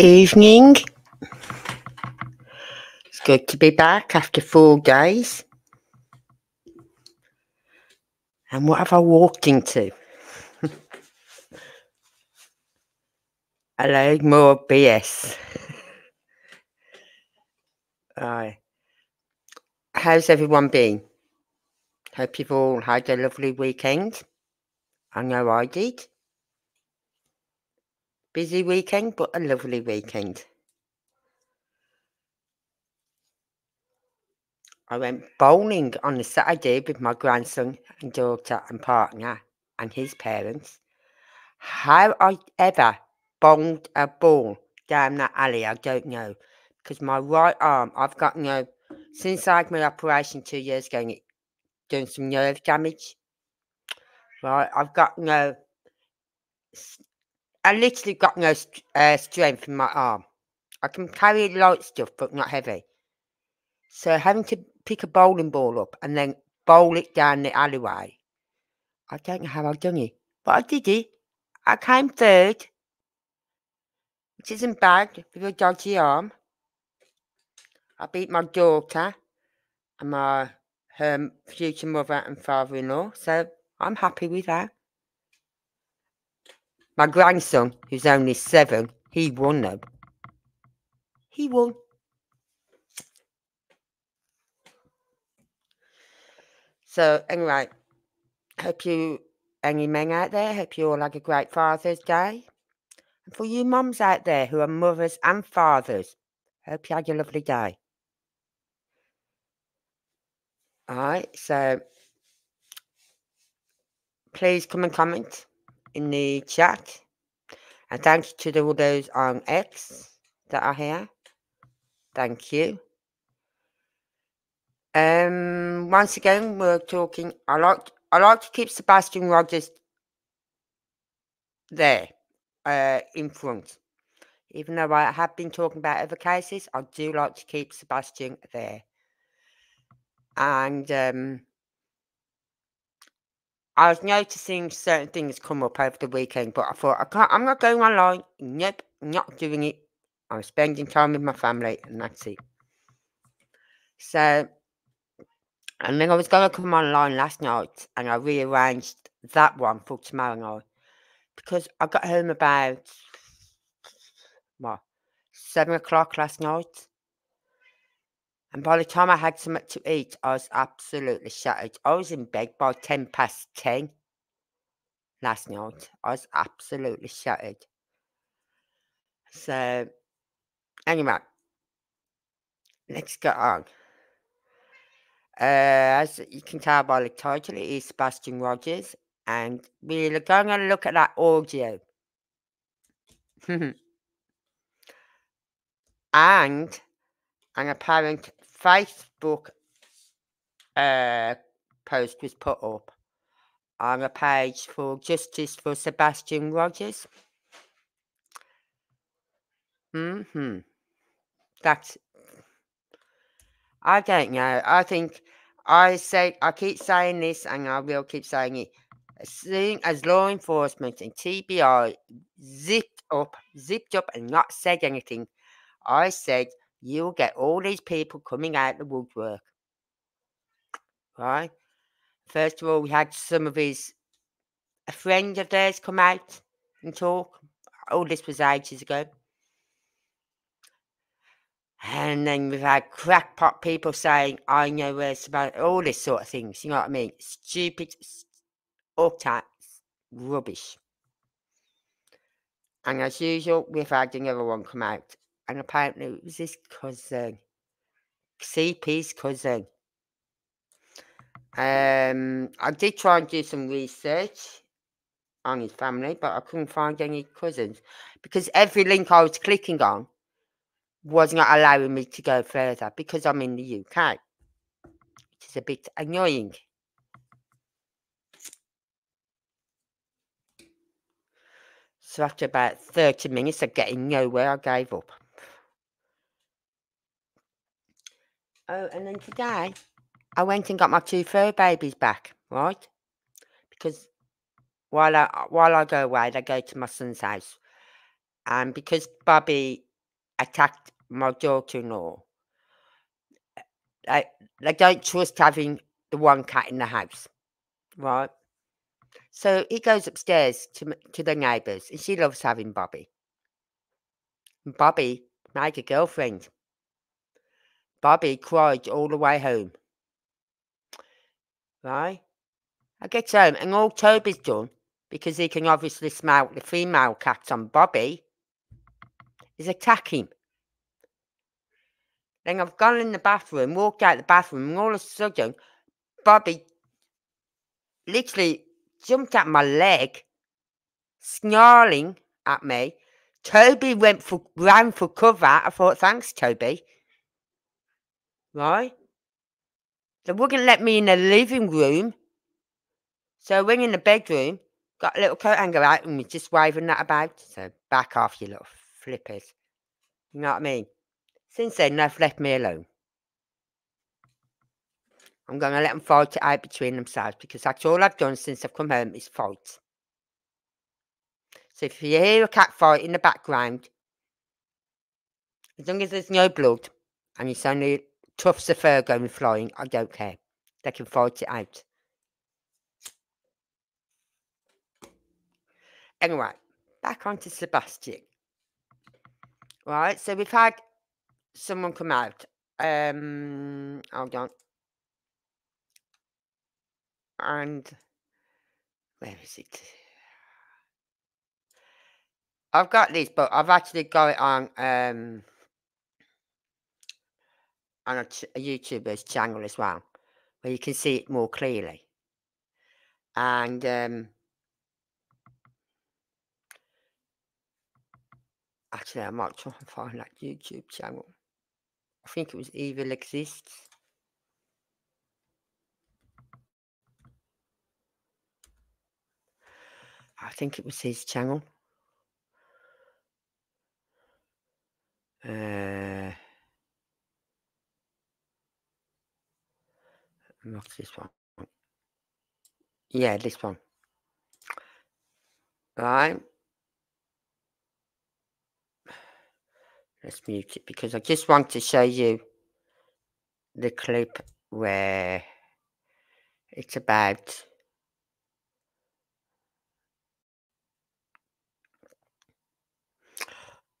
Evening. It's good to be back after 4 days. And what have I walked into? A load more BS. Right. How's everyone been? Hope you've all had a lovely weekend. I know I did. Busy weekend, but a lovely weekend. I went bowling on a Saturday with my grandson and daughter and partner and his parents. How I ever bowled a ball down that alley, I don't know. Because my right arm, I've got no... Since I had my operation 2 years ago, and it's doing some nerve damage. Right, I've got no... I literally got no strength in my arm. I can carry light stuff, but not heavy. So having to pick a bowling ball up and then bowl it down the alleyway, I don't know how I've done it, but I did it. I came third, which isn't bad with a dodgy arm. I beat my daughter and her future mother and father-in-law, so I'm happy with that. My grandson, who's only 7, he won though. He won. So anyway, hope you, any men out there, hope you all had a great Father's Day. And for you mums out there who are mothers and fathers, hope you had a lovely day. All right, so please come and comment in the chat, and thanks to all those on X that are here. Thank you. Once again, we're talking. I like to keep Sebastian Rogers there, in front. Even though I have been talking about other cases, I do like to keep Sebastian there, and I was noticing certain things come up over the weekend, but I thought, I can't, I'm not going online. Nope, not doing it. I'm spending time with my family, and that's it. So, and then I was going to come online last night, and I rearranged that one for tomorrow night, because I got home about, what, 7 o'clock last night. And by the time I had something to eat, I was absolutely shattered. I was in bed by 10 past 10 last night. I was absolutely shattered. So, anyway, let's get on. As you can tell by the title, it is Sebastian Rogers. And we're going to look at that audio. And an apparent Facebook post was put up on a page for Justice for Sebastian Rogers. I don't know. I think I keep saying this, and I will keep saying it. As soon as law enforcement and TBI zipped up and not said anything, I said, you'll get all these people coming out the woodwork. Right? First of all, we had some of his... A friend of theirs come out and talk. All this was ages ago. And then we've had crackpot people saying, I know where it's about... All this sort of things, you know what I mean? Stupid, uptight rubbish. And as usual, we've had another one come out. And apparently it was his cousin, CP's cousin. I did try and do some research on his family, but I couldn't find any cousins, because every link I was clicking on was not allowing me to go further, because I'm in the UK, which is a bit annoying. So after about 30 minutes of getting nowhere, I gave up. Oh, and then today, I went and got my 2 fur babies back, right? Because while I go away, they go to my son's house. And because Bobby attacked my daughter-in-law. They don't trust having the one cat in the house, right? So he goes upstairs to the neighbours, and she loves having Bobby. And Bobby made a girlfriend. Bobby cried all the way home, right? I get home, and all Toby's done, because he can obviously smell the female cats on Bobby, is attack him. Then I've gone in the bathroom, walked out the bathroom, and all of a sudden, Bobby literally jumped at my leg, snarling at me. Toby ran for cover. I thought, thanks, Toby. Right? They wouldn't let me in the living room. So I went in the bedroom, got a little coat hanger out, and was just waving that about. So back off, you little flippers. You know what I mean? Since then, they've left me alone. I'm going to let them fight it out between themselves, because that's all I've done since I've come home is fight. So if you hear a cat fight in the background, as long as there's no blood and it's only tufts of fur going flying, I don't care. They can fight it out. Anyway, back on to Sebastian. Right, so we've had someone come out. Hold on. And where is it? I've got this, but I've actually got it on a YouTuber's channel as well, where you can see it more clearly. And actually, I might try and find that YouTube channel. I think it was Evil Exists. I think it was his channel. What's this one? Yeah, this one. Right. Let's mute it, because I just want to show you the clip where it's about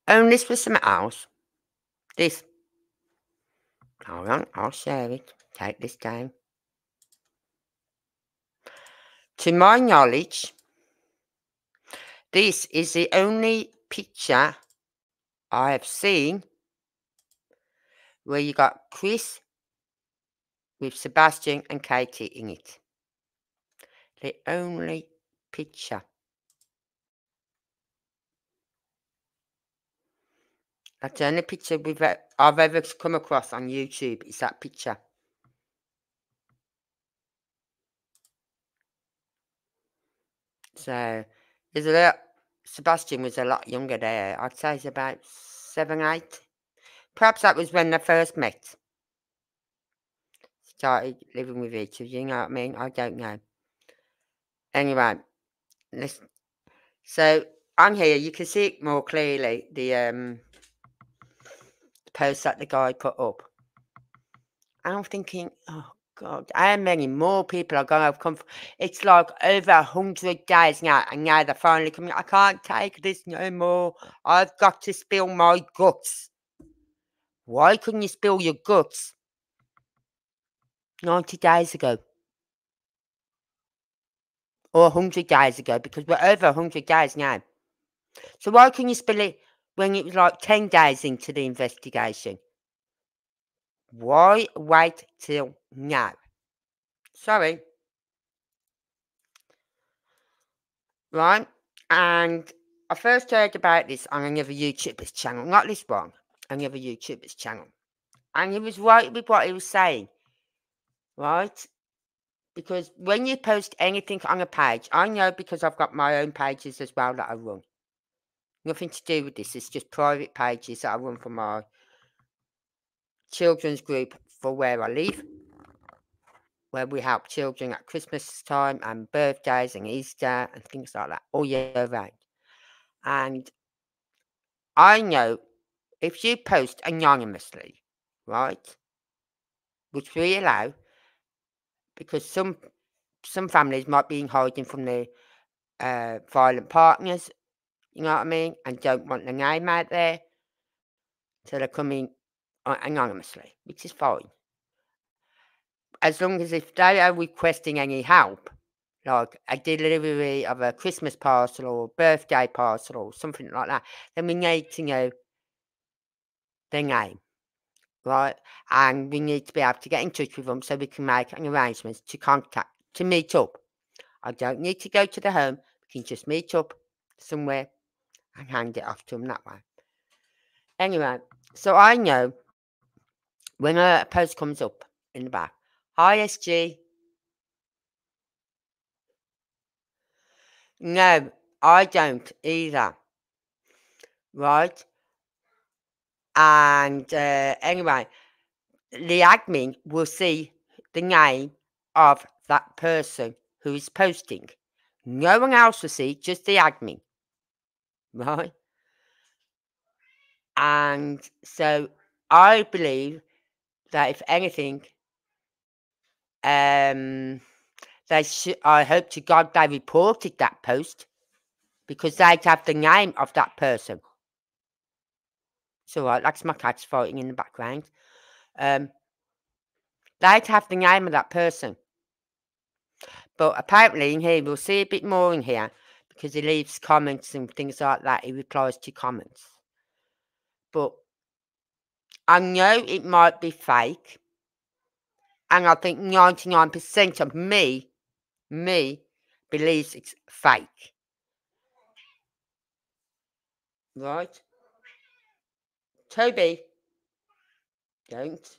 this was something else. This. Hold on, I'll share it. Take this down. To my knowledge, this is the only picture I have seen where you got Chris with Sebastian and Katie in it. The only picture. That's the only picture I've ever come across on YouTube, is that picture. So, there's a lot. Sebastian was a lot younger there. I'd say he's about 7, 8. Perhaps that was when they first met. Started living with each other, you know what I mean? I don't know. Anyway, listen. So, on here, you can see it more clearly, the post that the guy put up. And I'm thinking, oh, God, how many more people are going to have come? It's like over 100 days now, and now they're finally coming. I can't take this no more. I've got to spill my guts. Why couldn't you spill your guts 90 days ago? Or 100 days ago, because we're over 100 days now. So why couldn't you spill it when it was like 10 days into the investigation? Why wait till now? Sorry. Right? And I first heard about this on another YouTuber's channel. Not this one. Another YouTuber's channel. And he was right with what he was saying. Right? Because when you post anything on a page, I know, because I've got my own pages as well that I run. Nothing to do with this. It's just private pages that I run for my children's group for where I live, where we help children at Christmas time and birthdays and Easter and things like that all year round. And I know If you post anonymously, right, which we allow, because some families might be in hiding from their violent partners, you know what I mean, and don't want their name out there, so they're coming anonymously, which is fine. As long as if they are requesting any help, like a delivery of a Christmas parcel or a birthday parcel or something like that, then we need to know their name, right? And we need to be able to get in touch with them so we can make an arrangement to contact, to meet up. I don't need to go to the home. We can just meet up somewhere and hand it off to them that way. Anyway, so I know when a post comes up in the back, ISG. No, I don't either. Right? And anyway, the admin will see the name of that person who is posting. No one else will see, just the admin. Right? And so I believe that if anything, they should, I hope to God they reported that post, because they'd have the name of that person. So right, that's my cat's fighting in the background. They'd have the name of that person. But apparently in here, we'll see a bit more in here, because he leaves comments and things like that. He replies to comments. But I know it might be fake. And I think 99% of me believes it's fake. Right? Toby. Don't.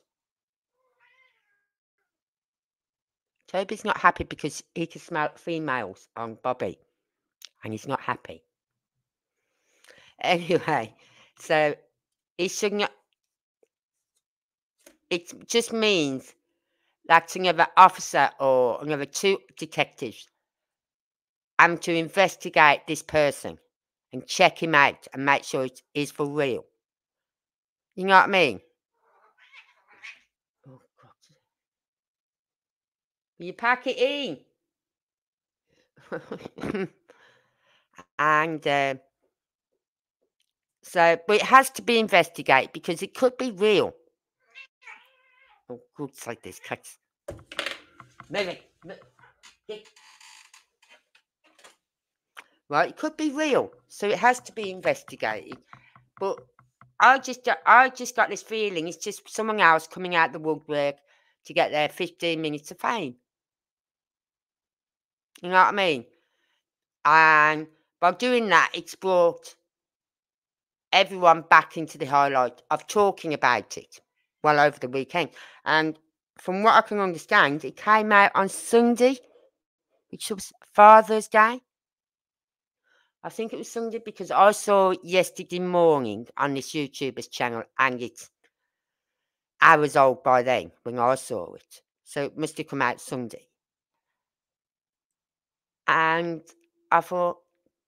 Toby's not happy because he can smell females on Bobby. And he's not happy. Anyway. So, he should not. It just means that's another officer or another two detectives. I'm to investigate this person and check him out and make sure it is for real. You know what I mean? Oh, God. You pack it in. And so, but it has to be investigated because it could be real. Oh, good, it's like this, cats. Move it. Right, it could be real, so it has to be investigated. But I just got this feeling it's just someone else coming out the woodwork to get their 15 minutes of fame. You know what I mean? And by doing that, it's brought everyone back into the highlight of talking about it. Well, over the weekend. And from what I can understand, it came out on Sunday, which was Father's Day. I think it was Sunday because I saw it yesterday morning on this YouTuber's channel, and it's hours old by then when I saw it. So it must have come out Sunday. And I thought,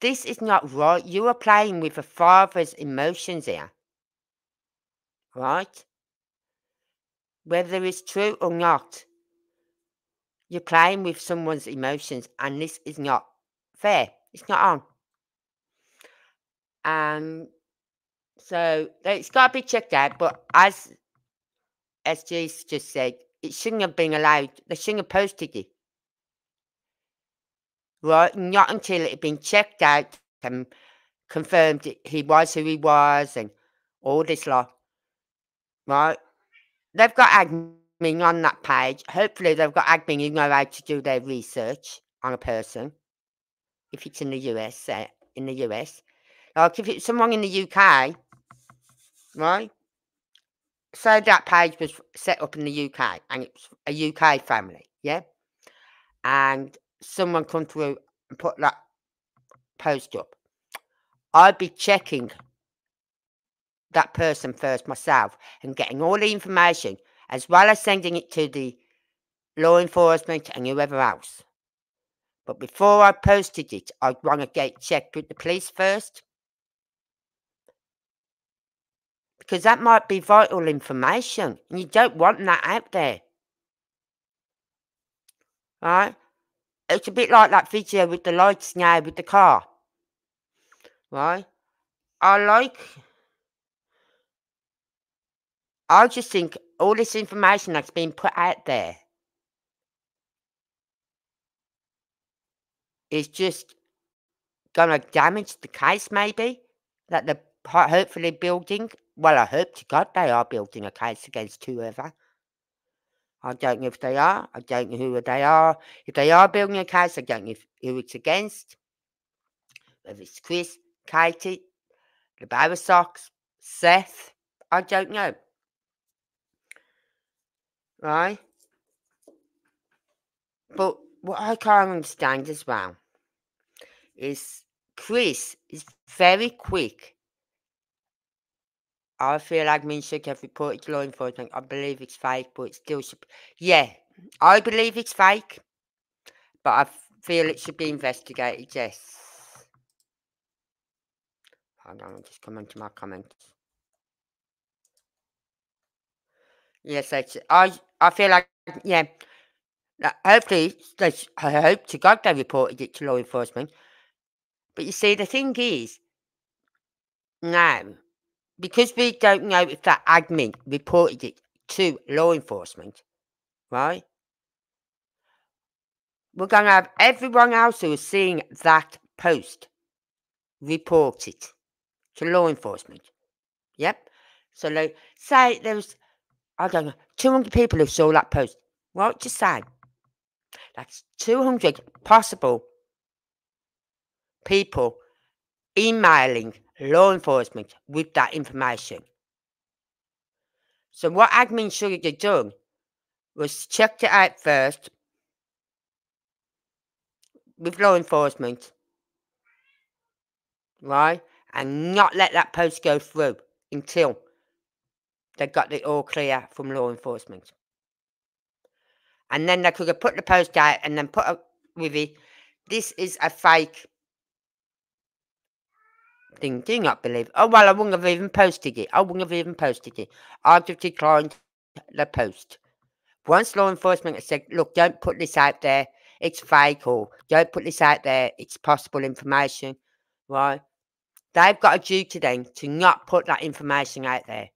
this is not right. You are playing with a father's emotions here. Right? Whether it's true or not, you're playing with someone's emotions, and this is not fair. It's not on. And so it's got to be checked out, but as SG's just said, it shouldn't have been allowed. They shouldn't have posted it. Right? Not until it had been checked out and confirmed that he was who he was and all this lot. Right? They've got admin on that page. Hopefully, they've got admin who know how to do their research on a person. If it's in the US, say, in the US. Like, if it's someone in the UK, right? So, that page was set up in the UK, and it's a UK family, yeah? And someone come through and put that post up. I'd be checking that person first myself and getting all the information, as well as sending it to the law enforcement and whoever else. But before I posted it, I'd want to get checked with the police first, because that might be vital information, and you don't want that out there. Right? It's a bit like that video with the lights now with the car. Right? I just think all this information that's been put out there is just gonna damage the case, maybe, that they're hopefully building. Well, I hope to God they are building a case against whoever. I don't know if they are. I don't know who they are. If they are building a case, I don't know who it's against. Whether it's Chris, Katie, the Beresox, Seth, I don't know. Right? But what I can't understand as well is Chris is very quick. I feel admin should have reported to law enforcement. I believe it's fake, but it still should be. Yeah, I believe it's fake, but I feel it should be investigated, yes. Hold on, I'll just come into my comments. Yes, I feel like, yeah. Hopefully, I hope to God they reported it to law enforcement. But you see, the thing is, now, because we don't know if that admin reported it to law enforcement, right? We're going to have everyone else who is seeing that post report it to law enforcement. Yep. So, like, say there was, I don't know, 200 people who saw that post. What would you say? That's 200 possible people emailing law enforcement with that information. So what admin should have done was checked it out first with law enforcement, right? And not let that post go through until they got it all clear from law enforcement. And then they could have put the post out and then put up with it. This is a fake thing. Do you not believe it? Oh, well, I wouldn't have even posted it. I wouldn't have even posted it. I'd have declined the post. Once law enforcement has said, look, don't put this out there. It's fake, or don't put this out there. It's possible information, right? They've got a duty then to not put that information out there.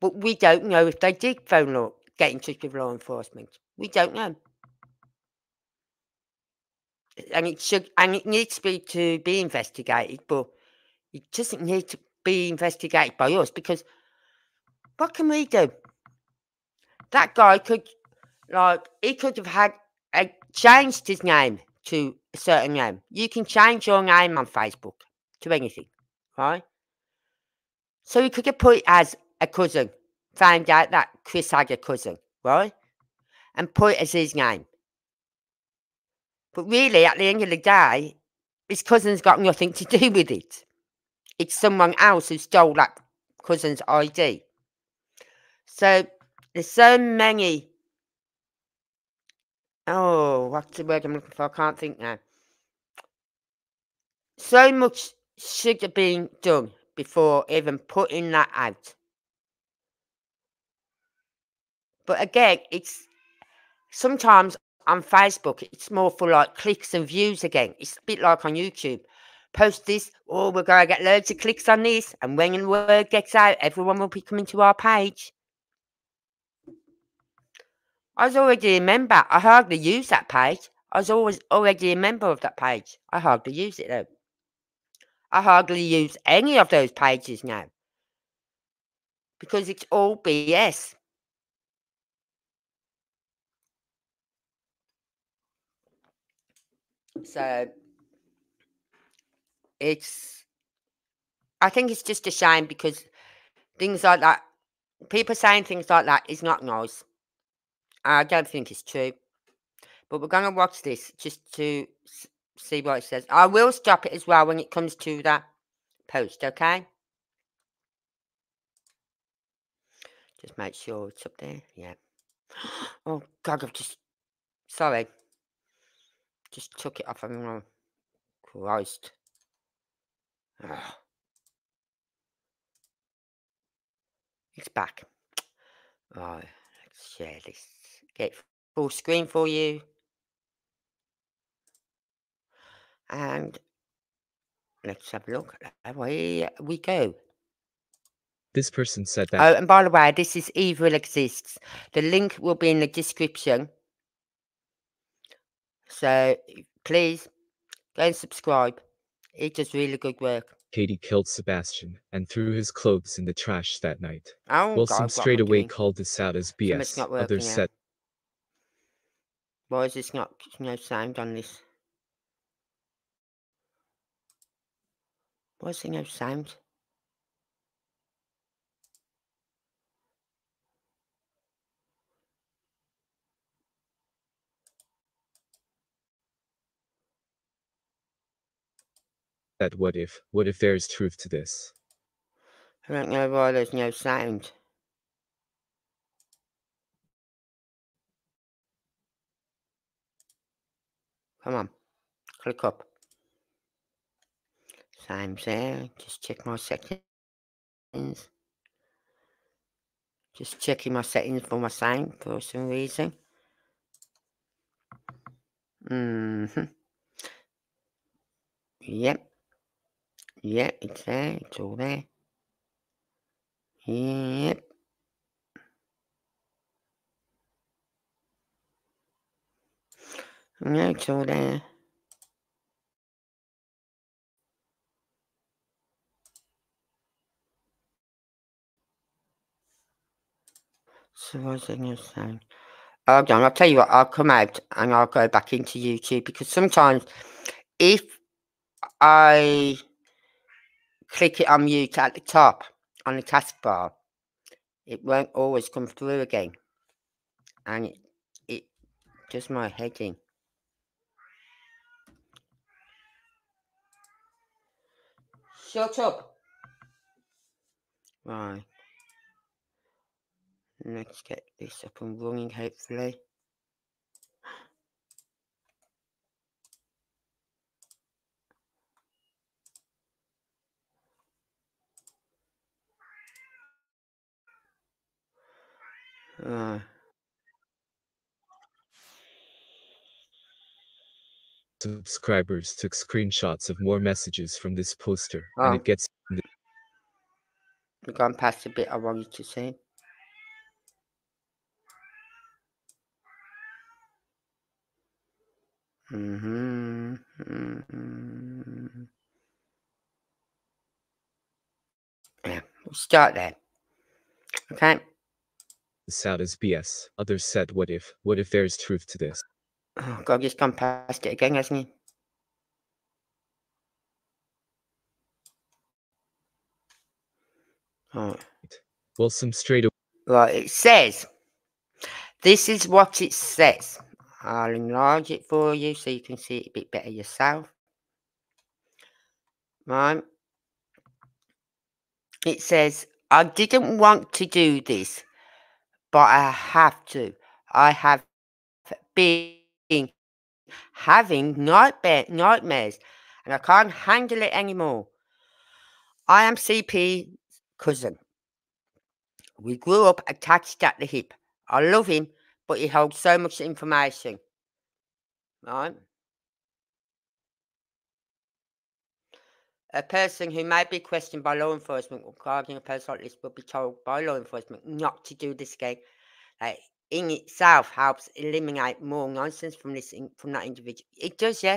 But we don't know if they did phone law, get in touch with law enforcement. We don't know. And it should, and it needs to be investigated, but it doesn't need to be investigated by us, because what can we do? That guy could, like, he could have had changed his name to a certain name. You can change your name on Facebook to anything, right? So he could have put it as a cousin, found out that Chris had a cousin, right? And put it as his name. But really, at the end of the day, his cousin's got nothing to do with it. It's someone else who stole that cousin's ID. So, there's so many... Oh, what's the word I'm looking for? I can't think now. So much should have been done before even putting that out. But again, it's sometimes on Facebook, it's more for like clicks and views again. It's a bit like on YouTube. Post this, oh, we're going to get loads of clicks on this. And when the word gets out, everyone will be coming to our page. I was already a member. I hardly use that page. I was always already a member of that page. I hardly use it though. I hardly use any of those pages now. Because it's all BS. So, it's, I think it's just a shame, because things like that, people saying things like that is not nice. I don't think it's true. But we're going to watch this just to see what it says. I will stop it as well when it comes to that post, okay? Just make sure it's up there, yeah. Oh, God, I've just, sorry. Just took it off. Christ. Ugh. It's back. Oh, let's share this. Get full screen for you. And let's have a look. Away we go. This person said that. Oh, and by the way, this is Evil Exists. The link will be in the description. So please go and subscribe. It does really good work. Katie killed Sebastian and threw his clothes in the trash that night. Oh, Wilson straight away called this out as BS. Others said. Why is this not no sound on this? Why is there no sound? That what if there is truth to this? I don't know why there's no sound. Come on, click up. Sounds there. Just check my settings. Just checking my settings for my sound for some reason. Yep. Yeah, it's there, it's all there. Yep. No, it's all there. So what's the new sound? Hold on, I'll tell you what, I'll come out and I'll go back into YouTube, because sometimes if I click it on mute at the top on the taskbar, it won't always come through again, and it does my head in. Shut up. Right, let's get this up and running, hopefully. Subscribers took screenshots of more messages from this poster, and it gets. We've gone past a bit I wanted to say. Yeah, we'll start there. Okay. This out as BS. Others said, what if there is truth to this? Oh God, he's gone past it again, hasn't he? Oh. Wilson straight away. Right, it says, this is what it says. I'll enlarge it for you so you can see it a bit better yourself. Right. It says, I didn't want to do this, but I have to. I have been having nightmares, and I can't handle it anymore. I am CP's cousin. We grew up attached at the hip. I love him, but he holds so much information. Right? A person who may be questioned by law enforcement regarding a person like this will be told by law enforcement not to do this again. Like, in itself helps eliminate more nonsense from this from that individual. It does, yeah.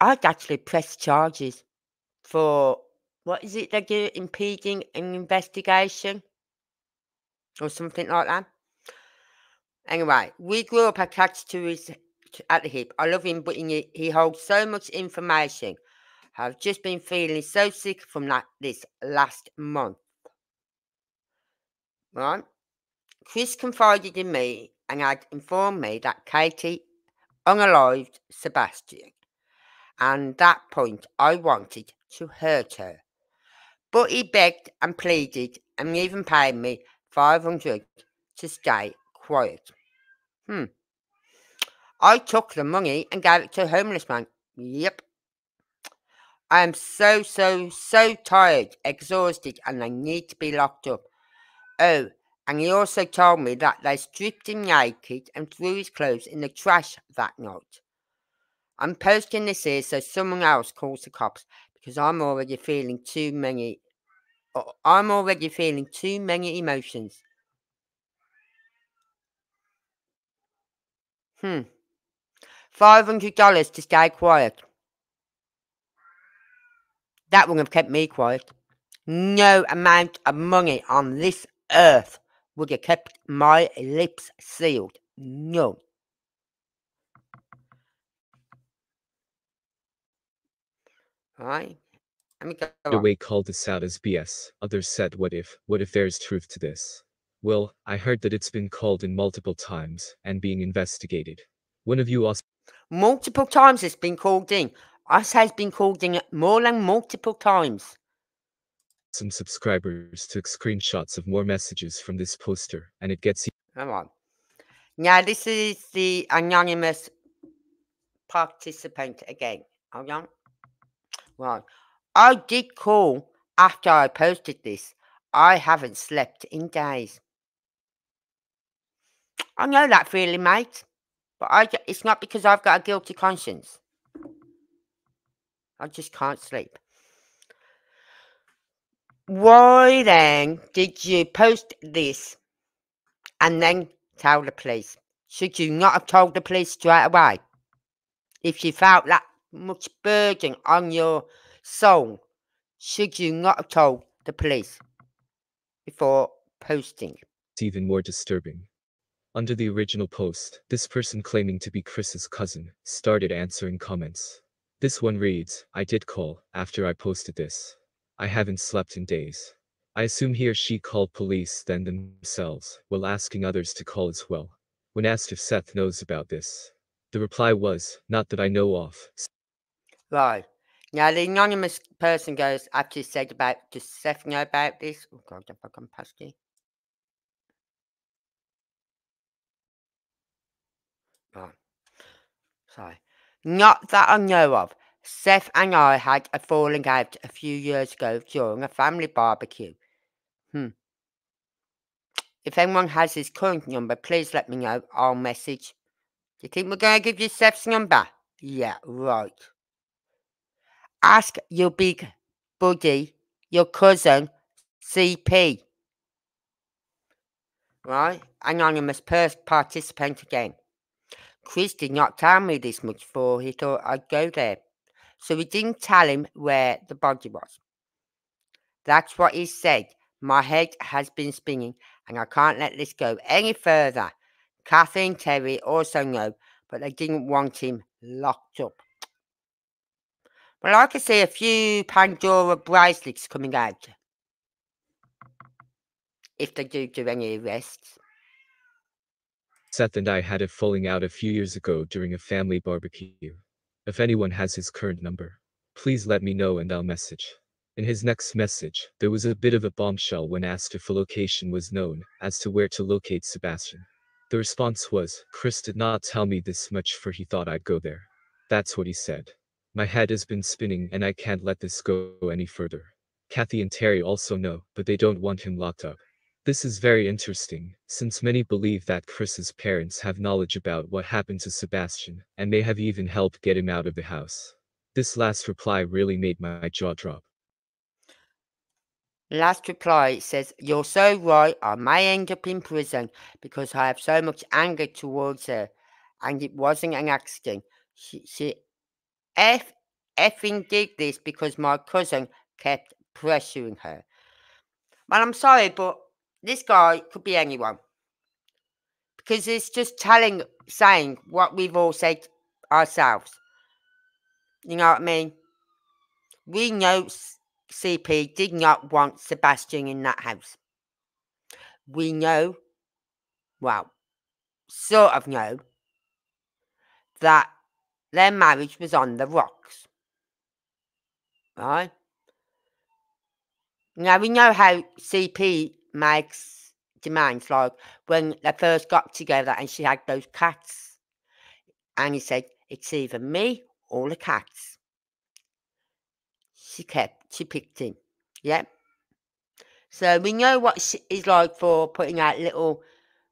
I'd actually press charges for what is it they do? Impeding an investigation or something like that. Anyway, we grew up attached to his. At the hip. I love him, but he holds so much information. I've just been feeling so sick from that this last month. Right? Chris confided in me and had informed me that Katie unalived Sebastian. And at that point, I wanted to hurt her. But he begged and pleaded and even paid me $500 to stay quiet. I took the money and gave it to a homeless man. Yep. I am so tired, exhausted, and I need to be locked up. Oh, and he also told me that they stripped him naked and threw his clothes in the trash that night. I'm posting this here so someone else calls the cops because I'm already feeling too many emotions. $500 to stay quiet. That wouldn't have kept me quiet. No amount of money on this earth would have kept my lips sealed. No. Alright. Away called this out as BS. Others said, what if there's truth to this? Well, I heard that it's been called in multiple times and being investigated. One of you asked. Multiple times it's been called in. Us has been called in more than multiple times. Some subscribers took screenshots of more messages from this poster, and it gets. Come on. Now this is the anonymous participant again. Hold on. Right. I did call after I posted this. I haven't slept in days. I know that feeling, mate. But it's not because I've got a guilty conscience. I just can't sleep. Why then did you post this and then tell the police? Should you not have told the police straight away? If you felt that much burden on your soul, should you not have told the police before posting? It's even more disturbing. Under the original post, this person claiming to be Chris's cousin started answering comments. This one reads, I did call after I posted this. I haven't slept in days. I assume he or she called police then themselves, while asking others to call as well. When asked if Seth knows about this, the reply was, not that I know of. Right. Now the anonymous person goes, actually said about, does Seth know about this? Oh God, I've gone past you. Right. Sorry. Not that I know of. Seth and I had a falling out a few years ago during a family barbecue. If anyone has his current number, please let me know. I'll message. Do you think we're going to give you Seth's number? Yeah, right. Ask your big buddy, your cousin, CP. Right? Anonymous participant again. Chris did not tell me this much before he thought I'd go there. So he didn't tell him where the body was. That's what he said. My head has been spinning and I can't let this go any further. Kathy and Terry also know, but they didn't want him locked up. Well, I can see a few Pandora bracelets coming out. If they do any arrests. Seth and I had a falling out a few years ago during a family barbecue. If anyone has his current number, please let me know and I'll message. In his next message, there was a bit of a bombshell when asked if a location was known as to where to locate Sebastian. The response was, Chris did not tell me this much for he thought I'd go there. That's what he said. My head has been spinning and I can't let this go any further. Kathy and Terry also know, but they don't want him locked up. This is very interesting, since many believe that Chris's parents have knowledge about what happened to Sebastian, and may have even helped get him out of the house. This last reply really made my jaw drop. Last reply says, you're so right, I may end up in prison, because I have so much anger towards her, and it wasn't an accident. She effing did this because my cousin kept pressuring her. Well, I'm sorry, but this guy could be anyone. Because it's just saying what we've all said ourselves. You know what I mean? We know CP did not want Sebastian in that house. We know, well, sort of know, that their marriage was on the rocks. Right? Now, we know how CP makes demands, like when they first got together and she had those cats and he said, it's either me or the cats. she picked him. Yeah. So we know what she is like for putting out little,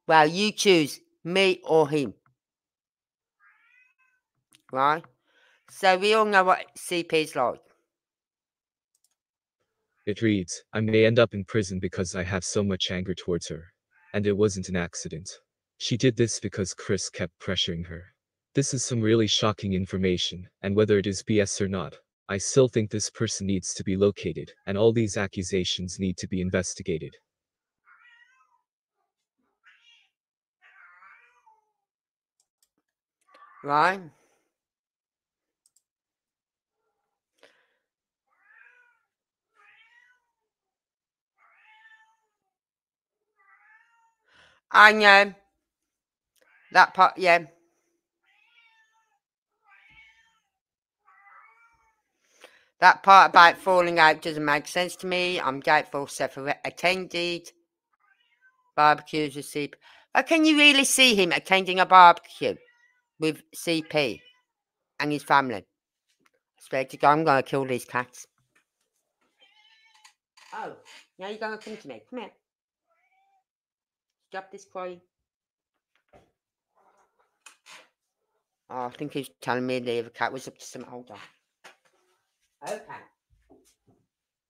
well, you choose me or him. Right? So we all know what CP's like. It reads, I may end up in prison because I have so much anger towards her. And it wasn't an accident. She did this because Chris kept pressuring her. This is some really shocking information, and whether it is BS or not, I still think this person needs to be located, and all these accusations need to be investigated. Right. I know. That part, yeah. That part about falling out doesn't make sense to me. I'm grateful Seth attended barbecues with CP. But can you really see him attending a barbecue with CP and his family? I swear to God, I'm going to kill these cats. Oh, now you're going to come to me. Come here. Stop this crying. Oh, I think he's telling me the other cat was up to some. Hold on. Okay.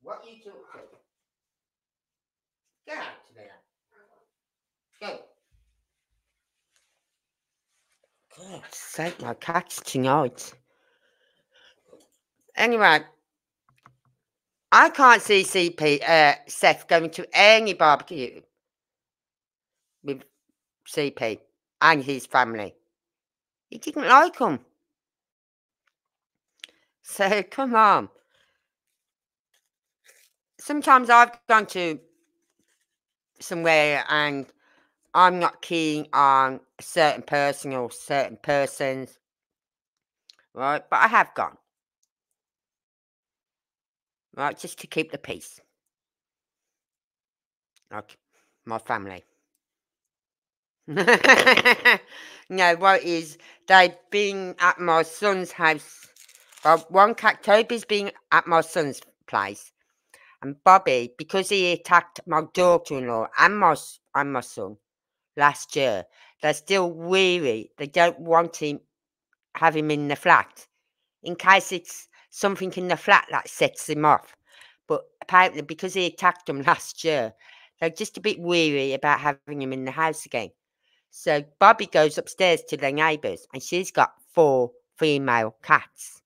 What you two up to? Get out of there. Go. God's sake, my cat's tonight. Anyway, I can't see Seth going to any barbecue with CP and his family. He didn't like him. So, come on. Sometimes I've gone to somewhere and I'm not keen on a certain person or certain persons. Right? But I have gone. Right? Just to keep the peace. Like my family. No, what is, they've been at my son's house. Well, one cat, Toby's been at my son's place, and Bobby, because he attacked my daughter-in-law and my son last year, they're still weary. They don't want him, have him in the flat, in case it's something in the flat that sets him off. But apparently, because he attacked them last year, they're just a bit weary about having him in the house again. So Bobby goes upstairs to their neighbours, and she's got 4 female cats.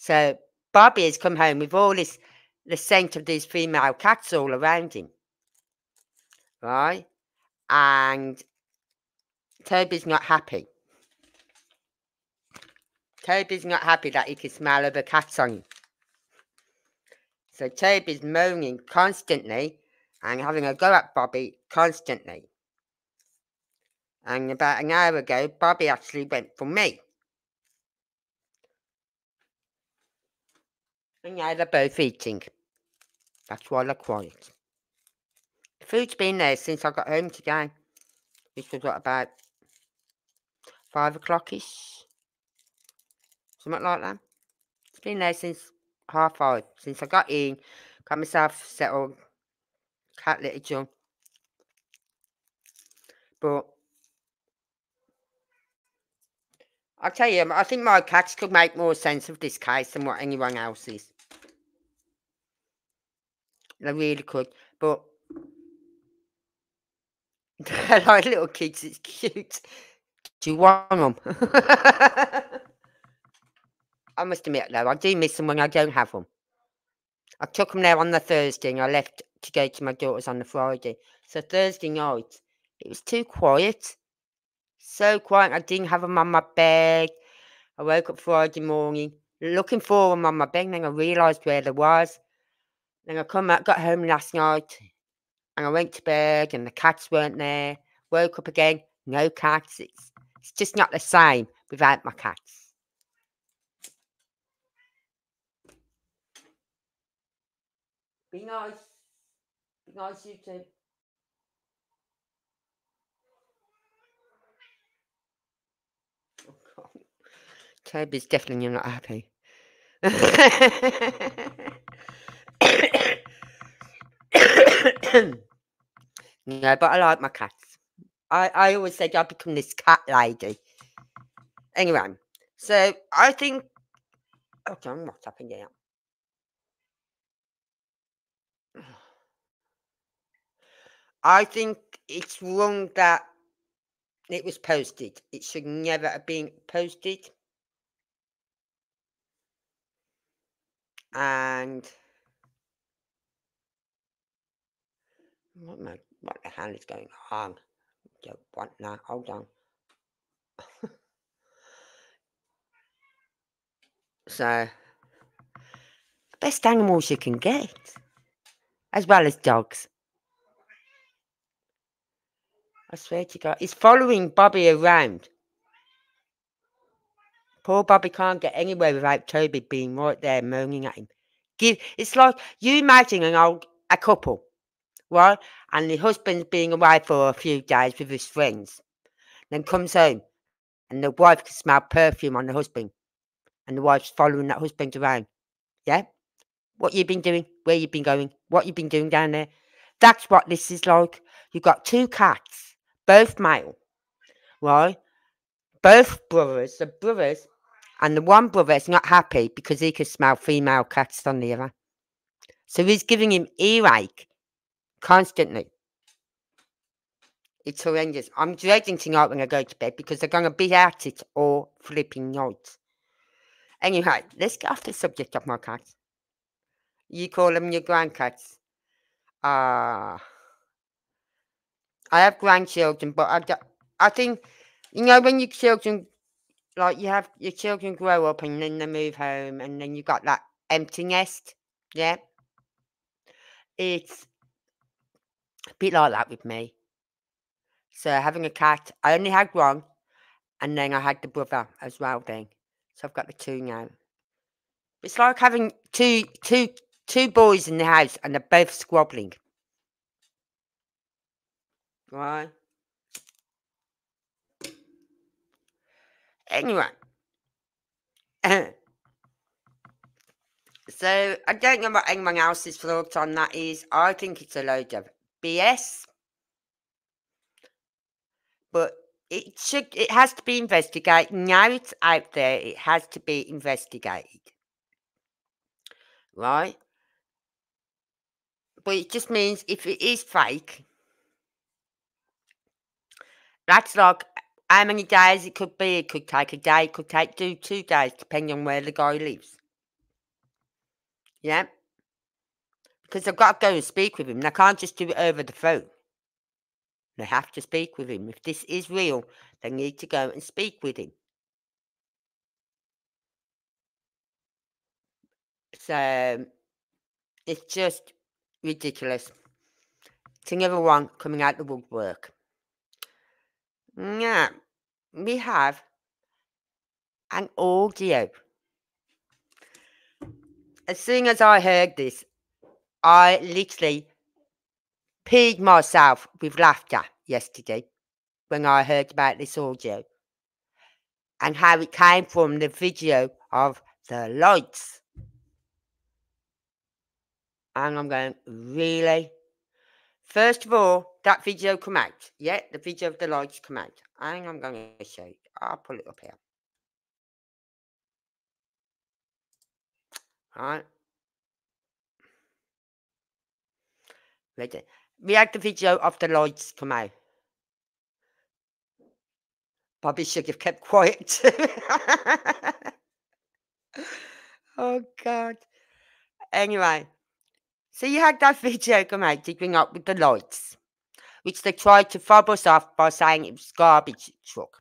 So Bobby has come home with all this, the scent of these female cats all around him. Right? And Toby's not happy. Toby's not happy that he can smell other cats on him. So Toby's moaning constantly and having a go at Bobby constantly. And about an hour ago, Bobby actually went for me. And now they're both eating. That's why they're quiet. The food's been there since I got home today. Which was, what, about 5 o'clock-ish? Something like that. It's been there since 5:30, since I got in, got myself settled, cat litter. But I'll tell you, I think my cats could make more sense of this case than what anyone else's. They really could. But they're like little kids, it's cute. Do you want them? I must admit though, I do miss them when I don't have them. I took them there on the Thursday and I left to go to my daughter's on the Friday. So Thursday night, it was too quiet. So quiet, I didn't have them on my bed. I woke up Friday morning, looking for them on my bed, and then I realised where they was. Then I come out, got home last night, and I went to bed, and the cats weren't there. Woke up again, no cats. It's just not the same without my cats. Be nice. Be nice, you two. Toby's definitely not happy. No, but I like my cats. I always said I'd become this cat lady. Anyway, so I think... Okay, what's happened here? I think it's wrong that it was posted. It should never have been posted. And what the hell is going on? Don't want that. Hold on. So, the best animals you can get, as well as dogs. I swear to God, he's following Bobby around. Poor Bobby can't get anywhere without Toby being right there moaning at him. It's like you imagine a couple, right? And the husband's being away for a few days with his friends. Then comes home and the wife can smell perfume on the husband. And the wife's following that husband around. Yeah? What you've been doing, where you've been going, what you've been doing down there. That's what this is like. You've got two cats, both male, right? Both brothers, and the one brother is not happy because he can smell female cats on the other. So he's giving him earache constantly. It's horrendous. I'm dreading tonight when I go to bed because they're going to be at it all flipping night. Anyway, let's get off the subject of my cats. You call them your grandcats. I have grandchildren, but I think, you know, when your children, like you have, your children grow up and then they move home and then you got that empty nest, yeah? It's a bit like that with me. So having a cat, I only had one and then I had the brother as well then. So I've got the two now. It's like having two boys in the house and they're both squabbling. Right. Anyway. So, I don't know what anyone else's thoughts on that is. I think it's a load of BS. But it has to be investigated. Now it's out there, it has to be investigated. Right? But it just means if it is fake, that's like how many days it could be. It could take a day, it could take two days, depending on where the guy lives. Yeah? Because they've got to go and speak with him. They can't just do it over the phone. They have to speak with him. If this is real, they need to go and speak with him. So, it's just ridiculous. It's another one coming out the woodwork. Now, we have an audio. As soon as I heard this, I literally peed myself with laughter yesterday when I heard about this audio and how it came from the video of the lights. And I'm going, really? First of all, that video come out. Yeah, the video of the lights come out. And I'm going to show you. I'll pull it up here. Right. Ready. We had the video of the lights come out. Bobby should have kept quiet. Oh, God. Anyway. So you had that video come out to bring up with the lights, which they tried to fob us off by saying it was garbage truck.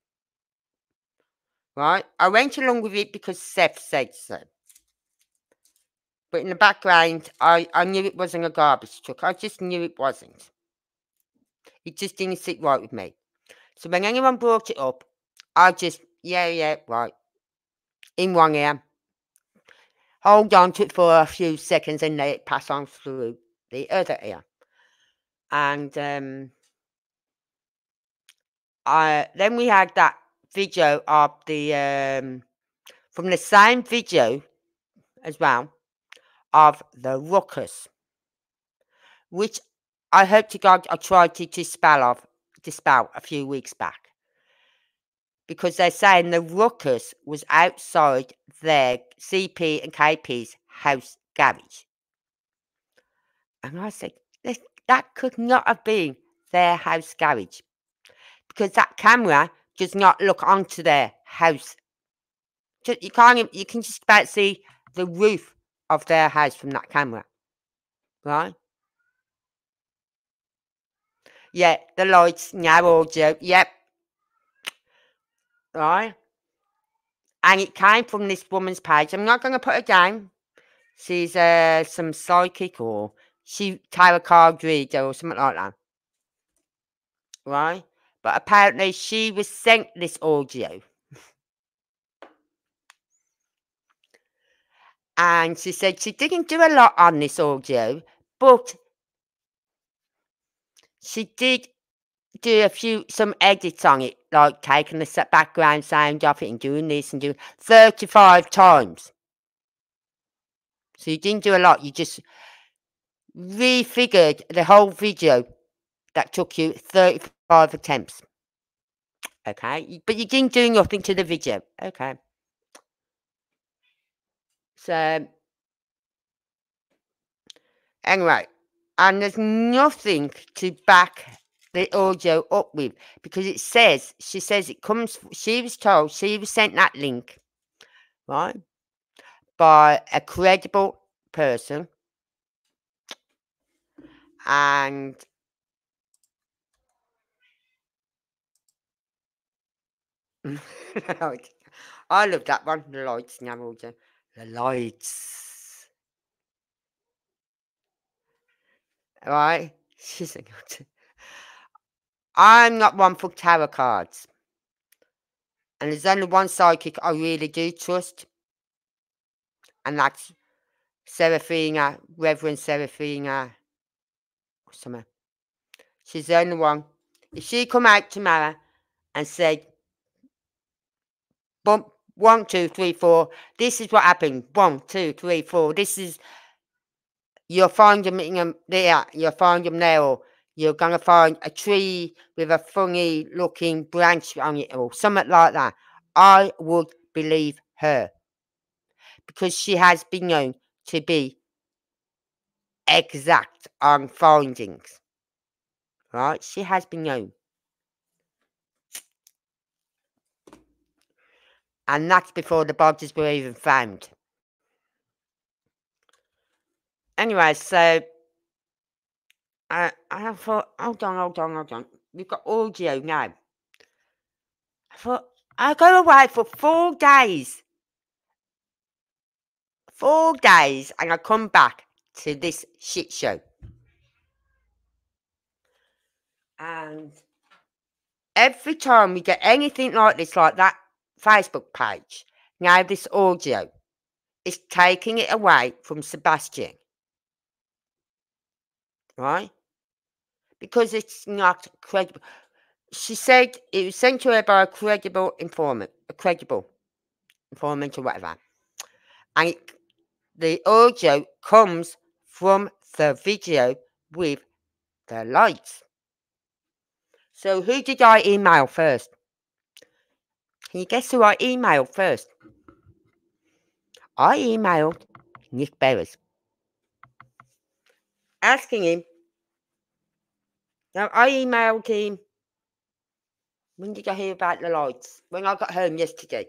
Right? I went along with it because Seth said so. But in the background, I knew it wasn't a garbage truck. I just knew it wasn't. It just didn't sit right with me. So when anyone brought it up, I just, yeah, right. In one ear. Hold on to it for a few seconds and let it pass on through the other ear. And then we had that video of the, from the same video as well of the ruckus, which I hope to God I tried to dispel a few weeks back, because they're saying the ruckus was outside their CP and KP's house garage. And I said, that could not have been their house garage, because that camera does not look onto their house. You can't, you can just about see the roof of their house from that camera, right? Yeah, the lights, now audio, yep. Right? And it came from this woman's page. I'm not going to put her down. She's some psychic or she tarot card reader or something like that. Right? But apparently she was sent this audio. And she said she didn't do a lot on this audio, but she did do a few, some edits on it, like taking the background sound off it and doing this and doing 35 times. So you didn't do a lot. You just refigured the whole video that took you 35 attempts. Okay? But you didn't do nothing to the video. Okay. So, anyway. And there's nothing to back the audio up with, because it says, she says it comes, she was told, she was sent that link, right, by a credible person. And I love that one, the lights, now audio, the lights. Right? She's like, I'm not one for tarot cards. And there's only one psychic I really do trust. And that's Seraphina, Reverend Seraphina. Or something. She's the only one. If she come out tomorrow and said, bump, 1, 2, 3, 4. This is what happened. 1, 2, 3, 4. This is... You'll find them in there, you'll find them there, or you're going to find a tree with a funny looking branch on it, or something like that. I would believe her, because she has been known to be exact on findings. Right? She has been known. And that's before the bodies were even found. Anyway, so I thought, hold on. We've got audio now. I thought, I go away for 4 days. 4 days, and I come back to this shit show. And every time we get anything like this, like that Facebook page, now this audio is taking it away from Sebastian. Right? Because it's not credible. She said it was sent to her by a credible informant. A credible informant or whatever. And the audio comes from the video with the lights. So who did I email first? Can you guess who I emailed first? I emailed Nick Beres. Asking him. Now, I emailed him, when did I hear about the lights? When I got home yesterday.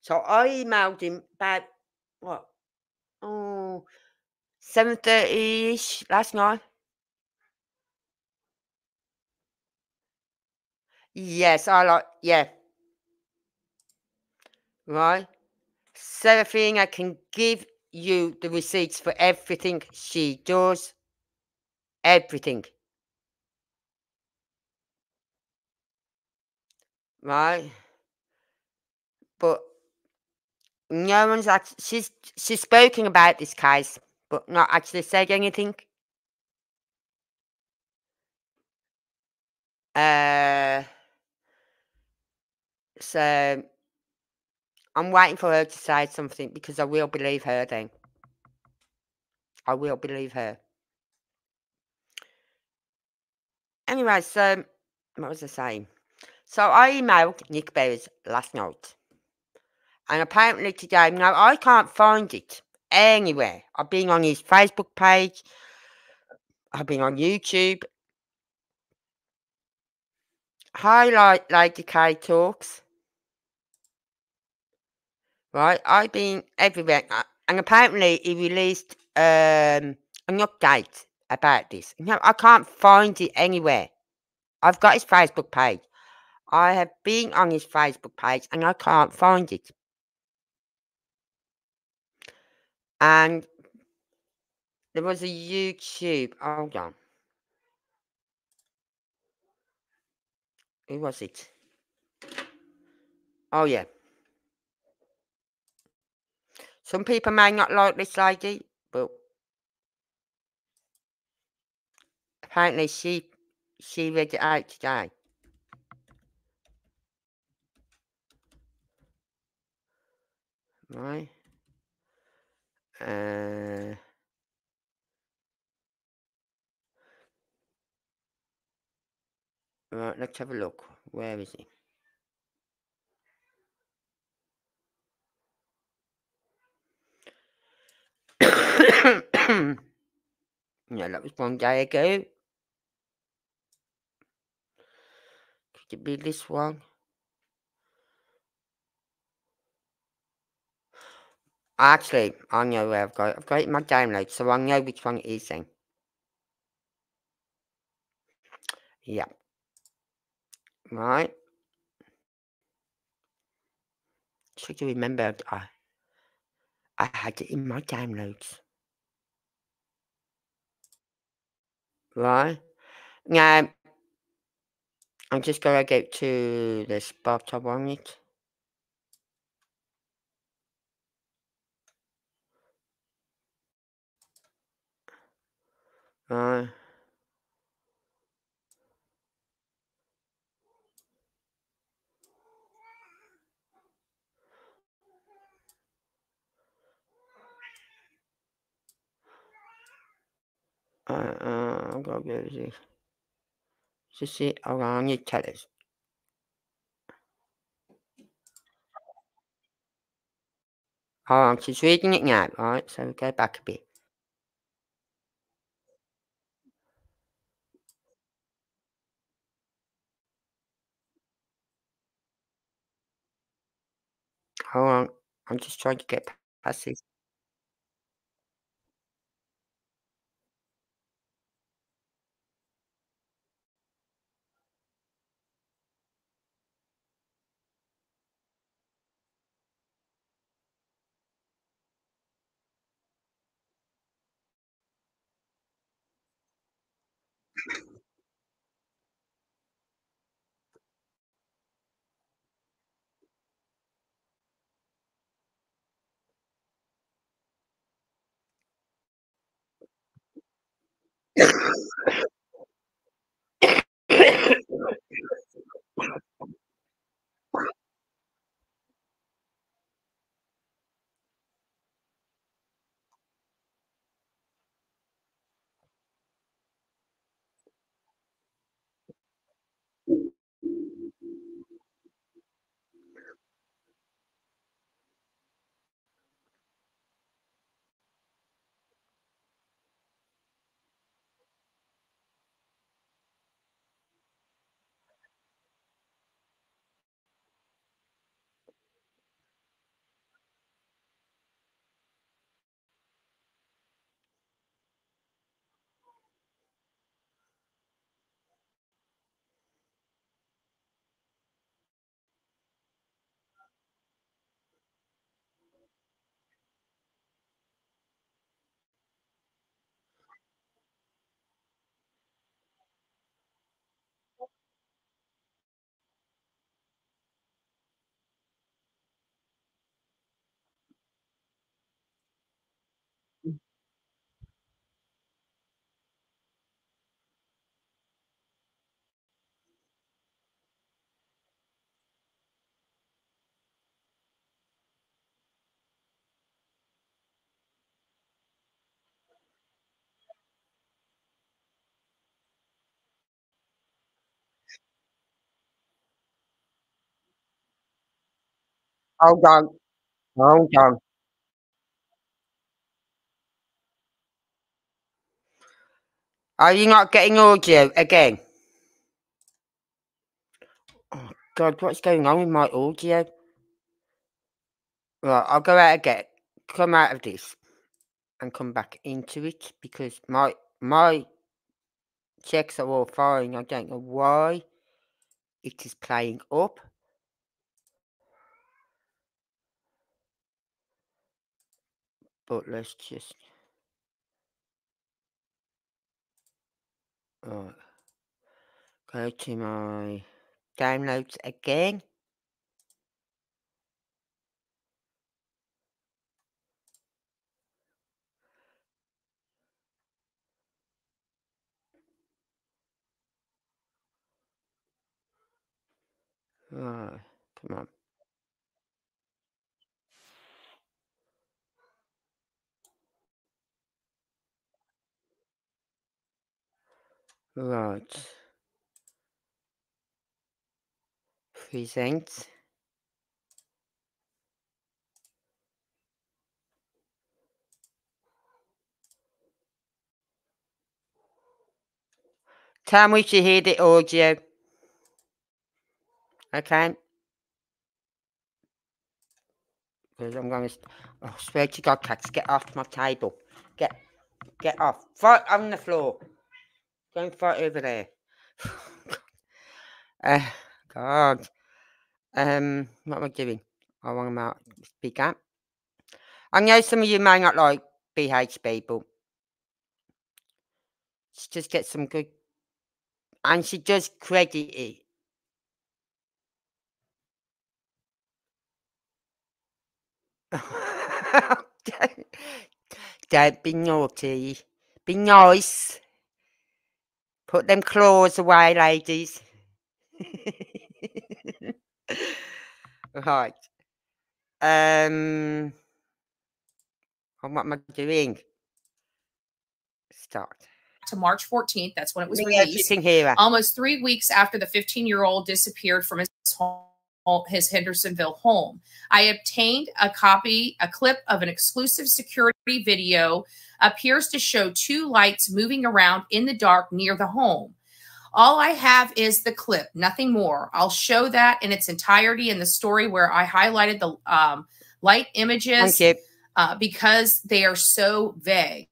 So I emailed him about, what, 7:30-ish last night. Yes, yeah. Right? Seraphina can give you the receipts for everything she does. Everything. Right? But no one's actually, she's spoken about this case, but not actually said anything. So I'm waiting for her to say something, because I will believe her then. I will believe her. Anyway, so what was I saying? So I emailed Nick Beres last night. And apparently today, now I can't find it anywhere. I've been on his Facebook page. I've been on YouTube. Highlight Lady K Talks. Right, I've been everywhere. And apparently he released an update about this. No, I can't find it anywhere. I've got his Facebook page. I have been on his Facebook page and I can't find it. And there was a YouTube. Hold on. Who was it? Oh, yeah. Some people may not like this lady, but apparently she read it out today. Right. Right, let's have a look. Where is he? Yeah, that was one day ago. Could it be this one? Actually, I know where I've got it. I've got it in my download, so I know which one it is then. Yeah. Right. Should you remember I had it in my downloads. Right. Now, I'm just going to go to the spot I want it. Right. I'm gonna go with this. Just see around your tellers. Oh, I'm just reading it now, right? So we go back a bit. Hold on, I'm just trying to get past this. Wrong dog. Wrong dog. Are you not getting audio again? Oh God, what's going on with my audio? Right, I'll go out again. Come out of this and come back into it because my checks are all fine. I don't know why it is playing up. But let's just right. Go to my downloads again. Right, come on. Right. Present. Tell me if you hear the audio. Okay. Because I'm going to... I swear to God, cats, get off my table. Get off. Fight on the floor. Don't fight over there. God. What am I doing? I want them out bigger. I know some of you may not like BHB, but she just gets some good, and she does credit it. Don't be naughty. Be nice. Put them claws away, ladies. Right. What am I doing? Start. To March 14th, that's when it was released. Almost 3 weeks after the 15-year-old disappeared from his home. His Hendersonville home. I obtained a clip of an exclusive security video, appears to show two lights moving around in the dark near the home. All I have is the clip, nothing more. I'll show that in its entirety in the story where I highlighted the light images because they are so vague.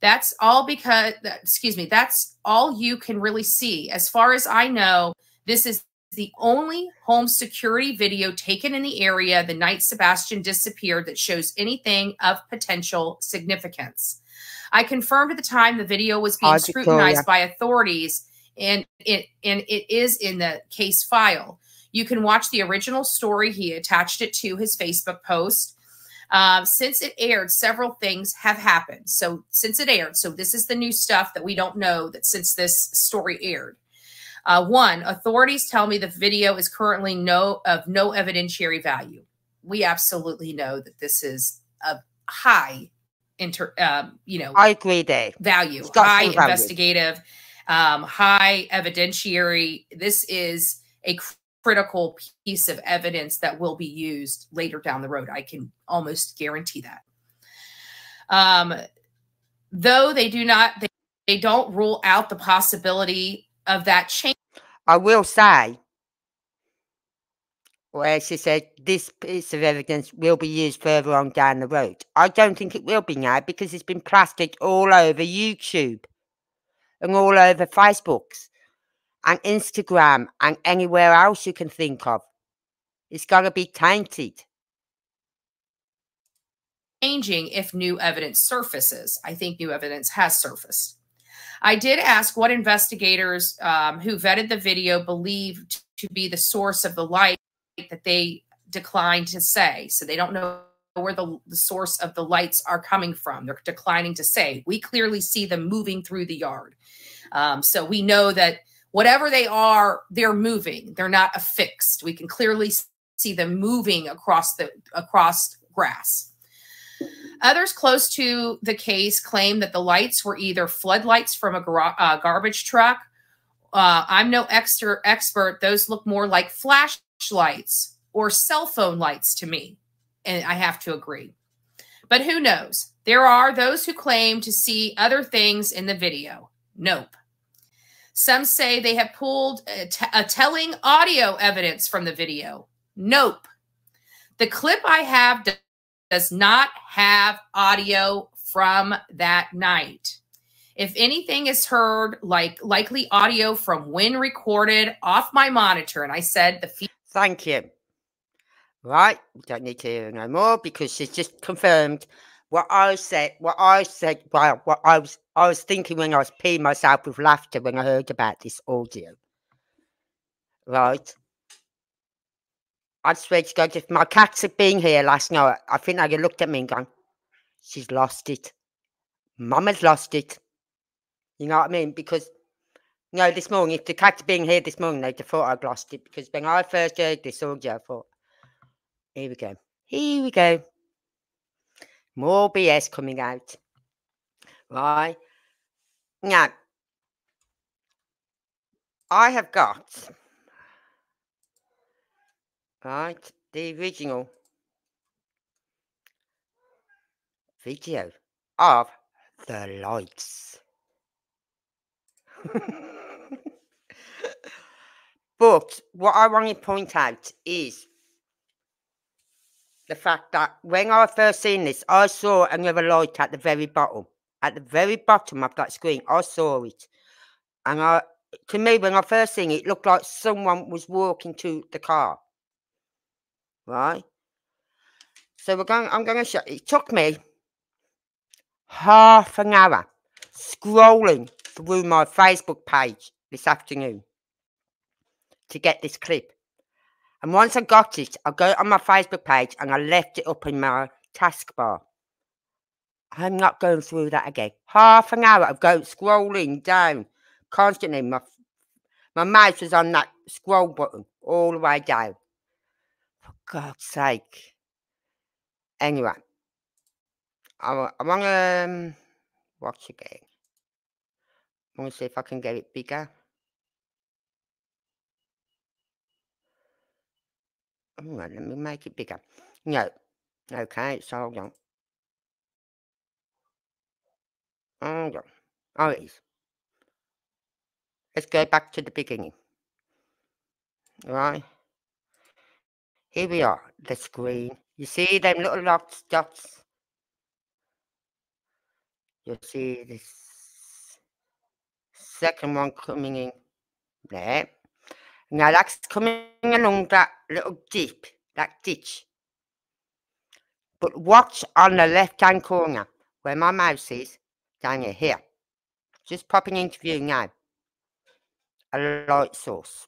That's all because, excuse me, that's all you can really see. As far as I know, this is the only home security video taken in the area the night Sebastian disappeared that shows anything of potential significance. I confirmed at the time the video was being scrutinized by authorities, and it is in the case file. You can watch the original story. He attached it to his Facebook post. Since it aired, several things have happened. So since it aired, so this is the new stuff that we don't know that since this story aired. One, authorities tell me the video is currently of no evidentiary value. We absolutely know that this is a high, value, high investigative, high evidentiary. This is a critical piece of evidence that will be used later down the road. I can almost guarantee that. Though they don't rule out the possibility of that change. I will say, where she said this piece of evidence will be used further on down the road. I don't think it will be now because it's been plastered all over YouTube and all over Facebooks and Instagram and anywhere else you can think of. It's got to be tainted. Changing if new evidence surfaces. I think new evidence has surfaced. I did ask what investigators who vetted the video believed to be the source of the light that they declined to say. So they don't know where the source of the lights are coming from. They're declining to say. We clearly see them moving through the yard. So we know that whatever they are, they're moving. They're not affixed. We can clearly see them moving across grass. Others close to the case claim that the lights were either floodlights from a garbage truck. I'm no expert. Those look more like flashlights or cell phone lights to me. And I have to agree. But who knows? There are those who claim to see other things in the video. Nope. Some say they have pulled a telling audio evidence from the video. Nope. The clip I have does not have audio from that night. If anything is heard, likely audio from when recorded off my monitor. And I said the... Thank you. Right, we don't need to hear no more because she's just confirmed what I said. Well, what I was thinking when I was peeing myself with laughter when I heard about this audio. Right, I swear to God, if my cats had been here last night, I think they'd have looked at me and gone, "She's lost it. Mama's lost it." You know what I mean? Because you know, this morning, if the cats had been here this morning, they'd have thought I'd lost it. Because when I first heard this audio, I thought, here we go. Here we go. More BS coming out. Right. Now, I have got, right, the original video of the lights. But what I want to point out is the fact that when I first seen this, I saw another light at the very bottom. At the very bottom of that screen, I saw it. And I, to me, when I first seen it, it looked like someone was walking to the car. Right? So we're going, I'm going to show you. It took me half an hour scrolling through my Facebook page this afternoon to get this clip. And once I got it, I go on my Facebook page and I left it up in my taskbar. I'm not going through that again. Half an hour of go scrolling down constantly. My mouse was on that scroll button all the way down. For God's sake. Anyway, I want to watch again. I want to see if I can get it bigger. All right, let me make it bigger. No. Okay, so hold on. Hold on. Oh, it is. Let's go back to the beginning. All right. Here we are, the screen. You see them little dots? You'll see this second one coming in there. Now that's coming along that little dip, that ditch. But watch on the left-hand corner where my mouse is, down here. Just popping into view now. A light source.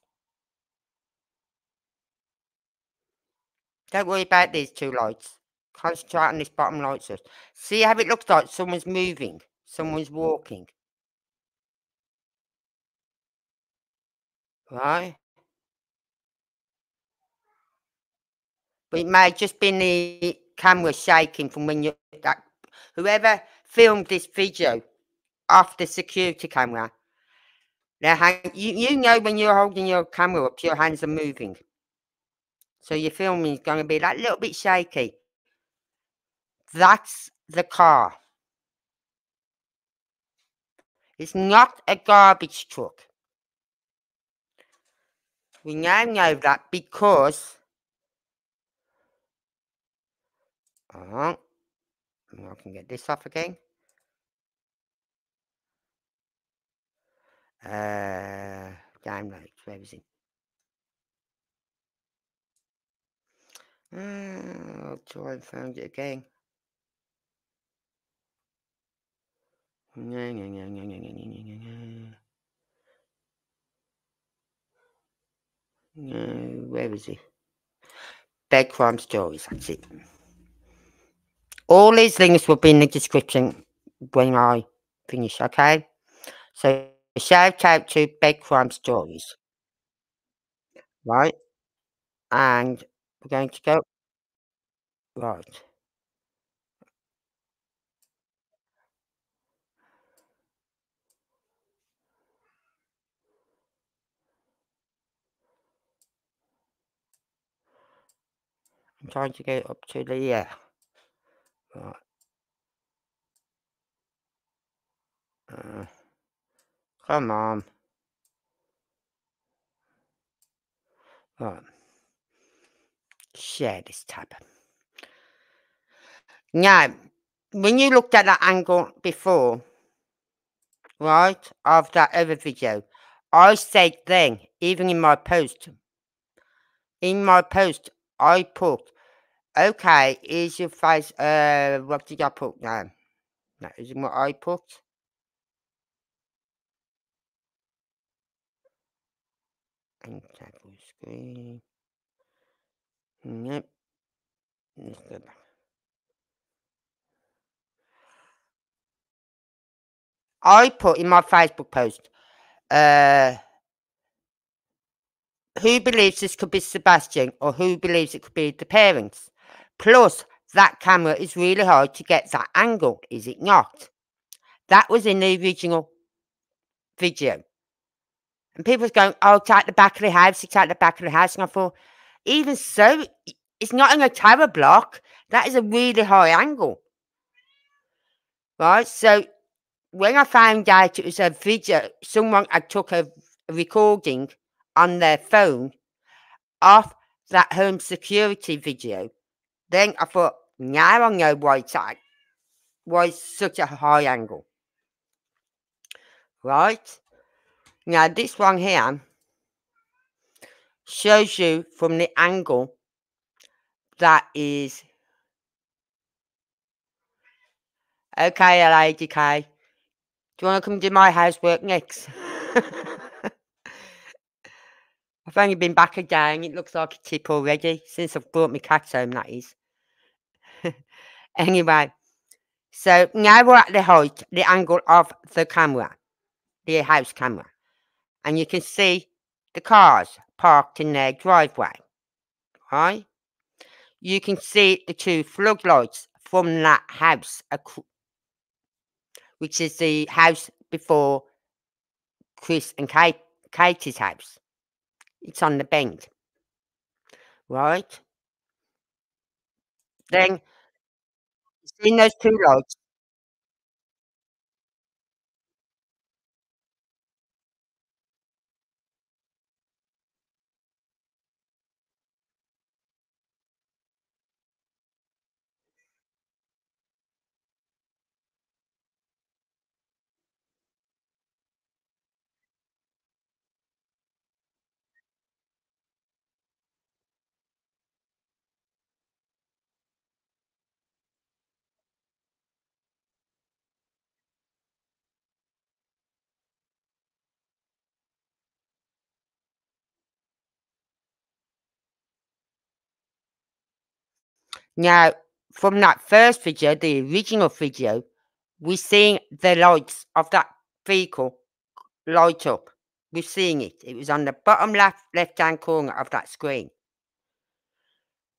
Don't worry about these two lights. Concentrate on this bottom light source. See how it looks like someone's moving, someone's walking. Right? But it may have just been the camera shaking from when you... That, whoever filmed this video off the security camera, you know when you're holding your camera up, your hands are moving. So your filming is going to be that little bit shaky. That's the car. It's not a garbage truck. We now know that because... I can get this off again. Download, where is it? I'll try and find it again. No, where is it? Bed Crime Stories, that's it. All these links will be in the description when I finish, okay? So, shout out to Bed Crime Stories. Right? And we're going to go... Right. trying to get up to the air. Right. Come on. Right. Share this tab. Now, when you looked at that angle before, right, of that other video, I said then, even in my post, I put, okay, is your face, what did I put now? That isn't what I put. And tap on screen. Nope. Let's go back. I put in my Facebook post, who believes this could be Sebastian or who believes it could be the parents? Plus, that camera is really hard to get that angle, is it not? That was in the original video. And people was going, oh, it's at the back of the house, it's at the back of the house. And I thought, even so, it's not in a tower block. That is a really high angle. Right, so when I found out it was a video, someone had took a recording on their phone off that home security video. Then I thought, now I know why it's such a high angle. Right? Now this one here shows you from the angle that is okay, lady K. Do you want to come do my housework next? I've only been back again. It looks like a tip already since I've brought my cats home, that is. Anyway, so now we're at the height, the angle of the camera, the house camera. And you can see the cars parked in their driveway. Right? You can see the two floodlights from that house, which is the house before Chris and Katie's house. It's on the bend. Right? Then, seeing those two lights. Now, from that first video, the original video, we're seeing the lights of that vehicle light up. We're seeing it. It was on the bottom left-hand corner of that screen.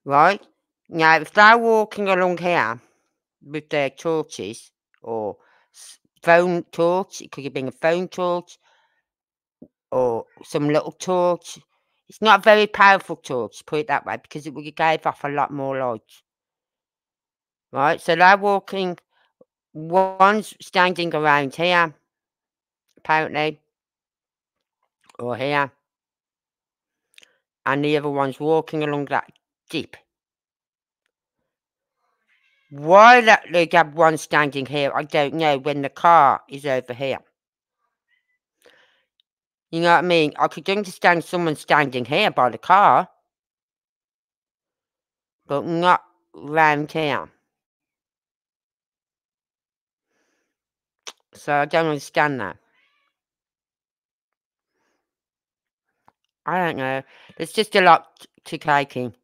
Right? Now, if they're walking along here with their torches or phone torch, it could have been a phone torch or some little torch. It's not a very powerful torch, put it that way, because it would have gave off a lot more light. Right, so they're walking, one's standing around here, apparently, or here, and the other one's walking along that dip. Why they have one standing here, I don't know, when the car is over here. You know what I mean? I could understand someone standing here by the car, but not round here. So I don't understand that. I don't know. There's just a lot to take in.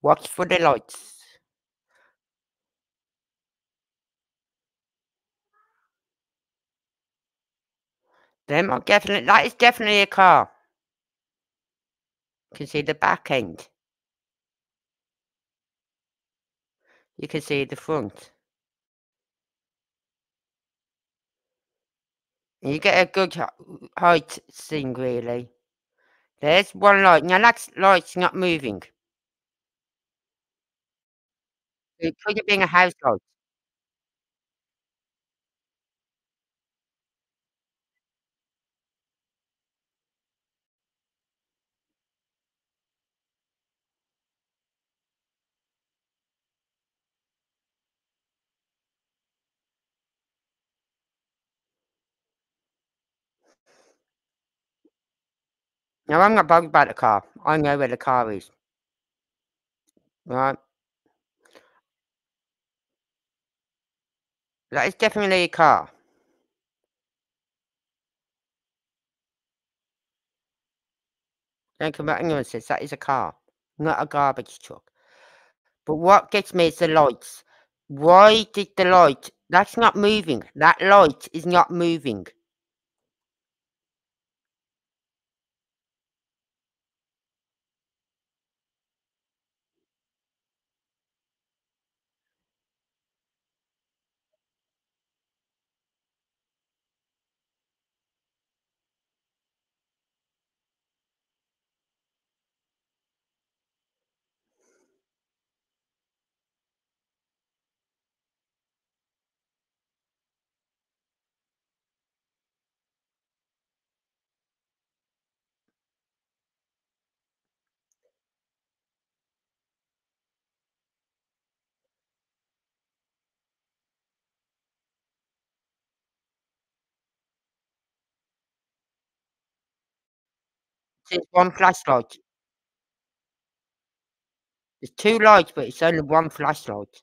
Watch for the lights. Them are definitely, that is definitely a car. You can see the back end. You can see the front. And you get a good height thing really. There's one light. Now that light's not moving. It could have been a house light. Now, I'm not bothered about the car. I know where the car is. Right? That is definitely a car. Don't come back and say that is a car, not a garbage truck. But what gets me is the lights. Why did the light... That's not moving. That light is not moving. It's one flashlight. There's two lights, but it's only one flashlight.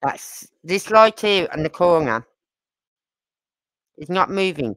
That's this light here in the corner. It's not moving.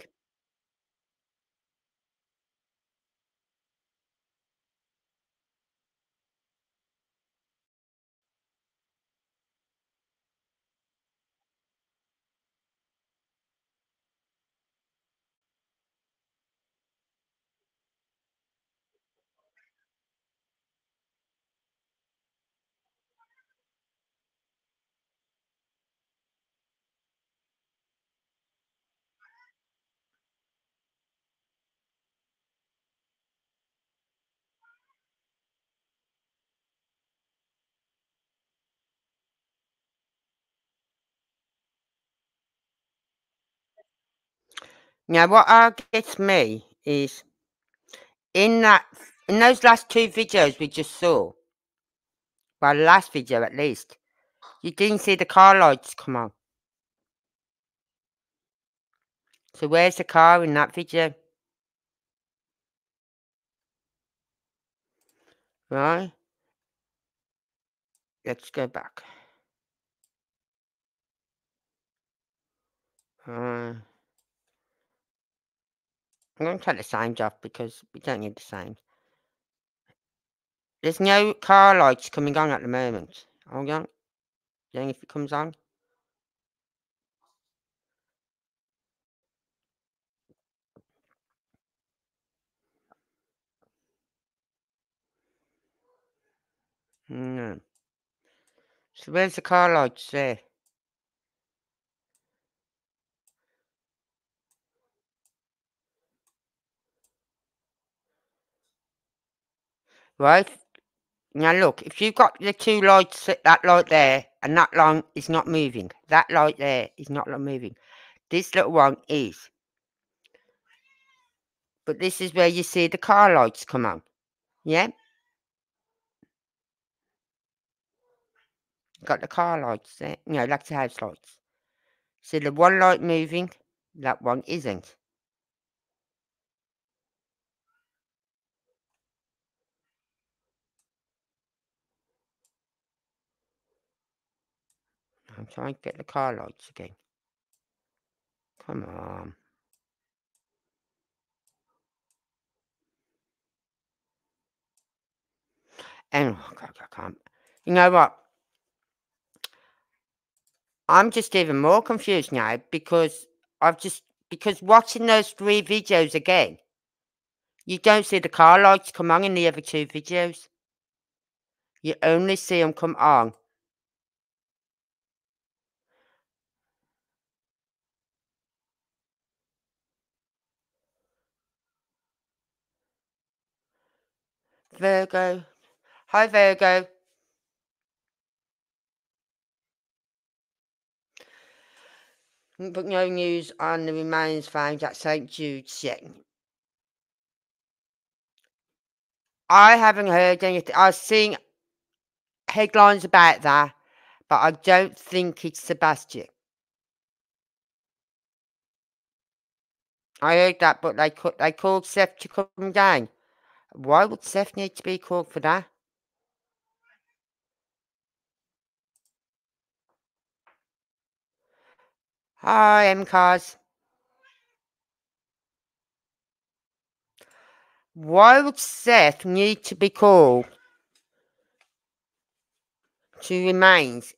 Now, what gets me is in those last two videos we just saw, well, last video at least, you didn't see the car lights come on. So where's the car in that video? Right. Let's go back. I'm going to take the signs off because we don't need the signs. There's no car lights coming on at the moment. Hold on. Then if it comes on. No. So where's the car lights there? Right, now look, if you've got the two lights, that light there and that one is not moving, that light there is not moving, this little one is, but this is where you see the car lights come on. Yeah, got the car lights there, no, like the house lights. See the one light moving, that one isn't. I'm trying to get the car lights again. Come on. And I can't. You know what? I'm just even more confused now because I've just watching those three videos again, you don't see the car lights come on in the other two videos. You only see them come on. Virgo. Hi, Virgo. But no news on the remains found at St. Jude's yet. I haven't heard anything. I've seen headlines about that, but I don't think it's Sebastian. I heard that, but they called Seth to come down. Why would Seth need to be called for that? Hi, M-Cars. Why would Seth need to be called to remains?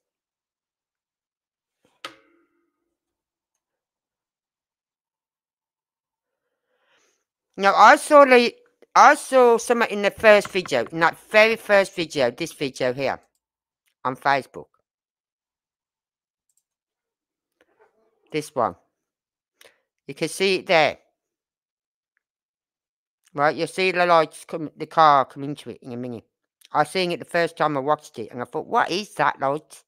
Now, I saw someone in the first video, in that very first video, this video here, on Facebook. This one, you can see it there, right? You'll see the lights come, the car come into it in a minute. I seen it the first time I watched it, and I thought, "What is that light?"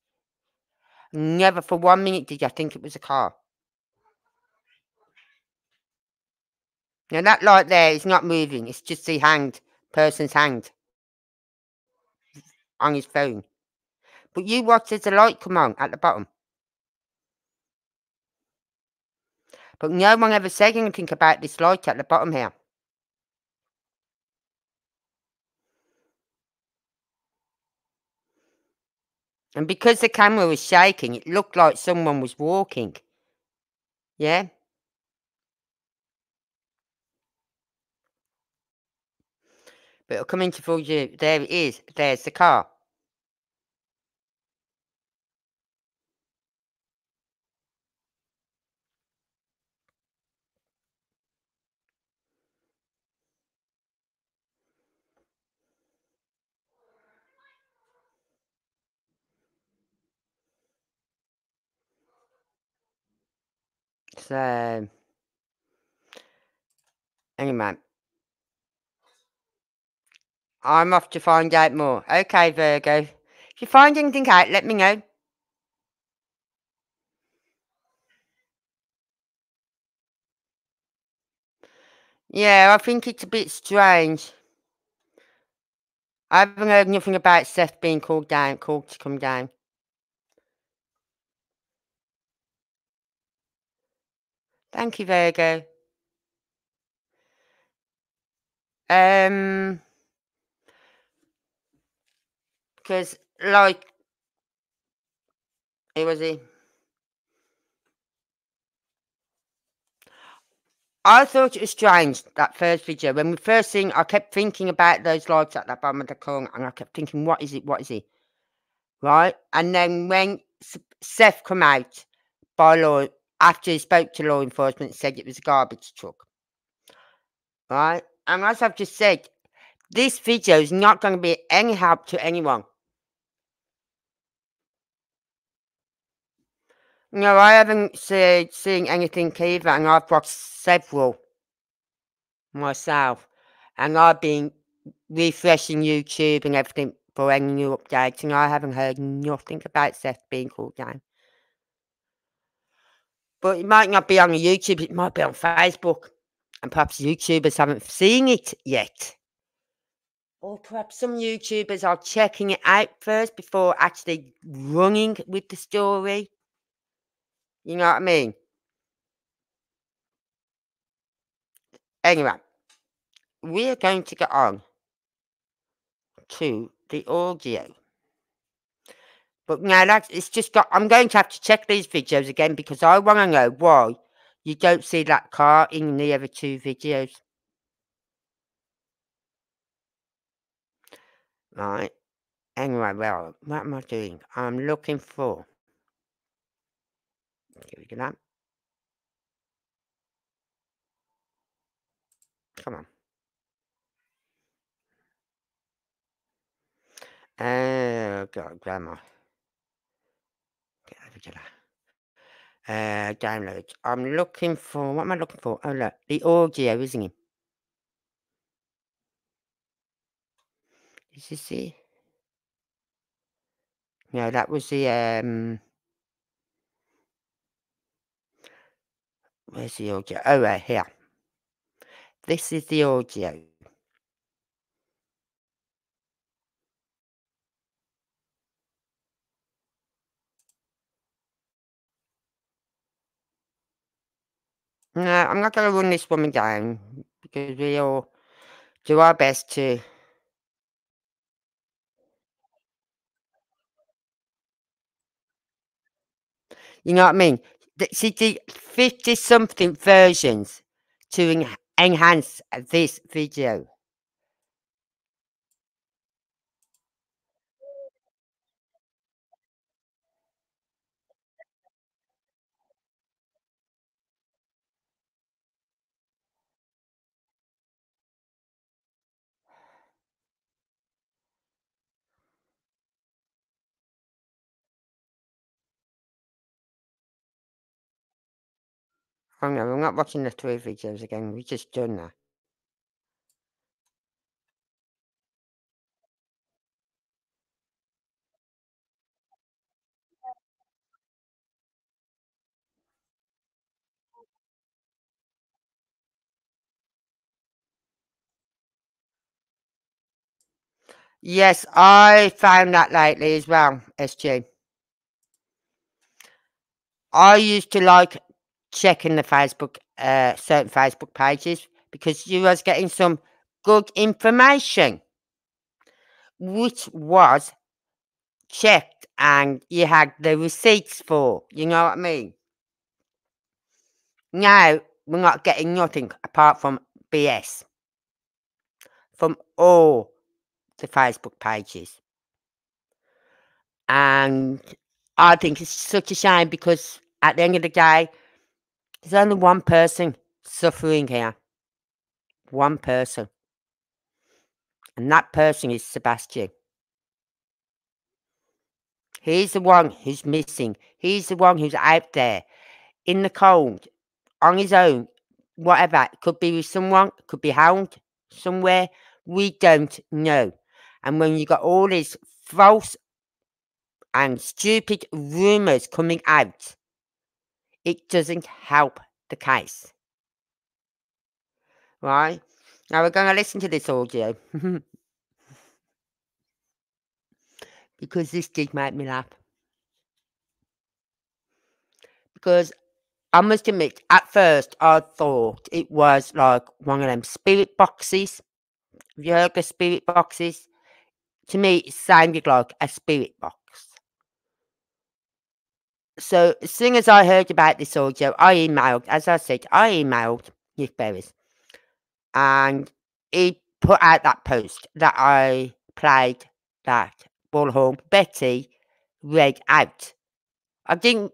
Never for 1 minute did I think it was a car. Now that light there is not moving; it's just the hand, person's hand on his phone. But you watch as the light come on at the bottom. But no one ever said anything about this light at the bottom here. And because the camera was shaking, it looked like someone was walking. Yeah? But it'll come into full view. There it is. There's the car. So, anyway, I'm off to find out more. Okay, Virgo. If you find anything out, let me know. Yeah, I think it's a bit strange. I haven't heard nothing about Seth being called to come down. Thank you, Virgo. Because, like, who was he? I thought it was strange, that first video. When we first seen, I kept thinking about those lights at the bottom of the corner, and I kept thinking, what is it, what is it? Right? And then when Seth come out, by law, after he spoke to law enforcement, he said it was a garbage truck. Right? And as I've just said, this video is not going to be any help to anyone. No, I haven't seen anything either, and I've watched several myself. And I've been refreshing YouTube and everything for any new updates, and I haven't heard nothing about Seth being called down. But it might not be on YouTube, it might be on Facebook. And perhaps YouTubers haven't seen it yet. Or perhaps some YouTubers are checking it out first before actually running with the story. You know what I mean? Anyway, we are going to get on to the audio. But now that's, it's just got, I'm going to have to check these videos again because I want to know why You don't see that car in the other two videos. Right. Anyway, well, what am I doing? I'm looking for... Here we go. That. Come on. Oh, God, Grandma. Get over to that. Downloads. I'm looking for, what am I looking for? Oh, look, the audio, isn't it? Is this it? No, that was the, where's the audio? Oh, right here. This is the audio. No, I'm not going to run this woman down because we all do our best to. You know what I mean? She did 50-something versions to enhance this video. Oh no, we're not watching the three videos again, we've just done that. Yes, I found that lately as well, SG. I used to like checking the Facebook, certain Facebook pages, because you was getting some good information, which was checked and you had the receipts for, you know what I mean? Now, we're not getting nothing apart from BS from all the Facebook pages. And I think it's such a shame because at the end of the day, there's only one person suffering here. One person. And that person is Sebastian. He's the one who's missing. He's the one who's out there in the cold, on his own, whatever. It could be with someone, it could be hound somewhere. We don't know. And when you got all these false and stupid rumours coming out, it doesn't help the case. Right? Now we're going to listen to this audio. Because this did make me laugh. Because I must admit, at first I thought it was like one of them spirit boxes. Have you heard of spirit boxes? To me, it sounded like a spirit box. So, as soon as I heard about this audio, I emailed, as I said, I emailed Nick Beres. And he put out that post that I played that Bullhorn Betty read out. I didn't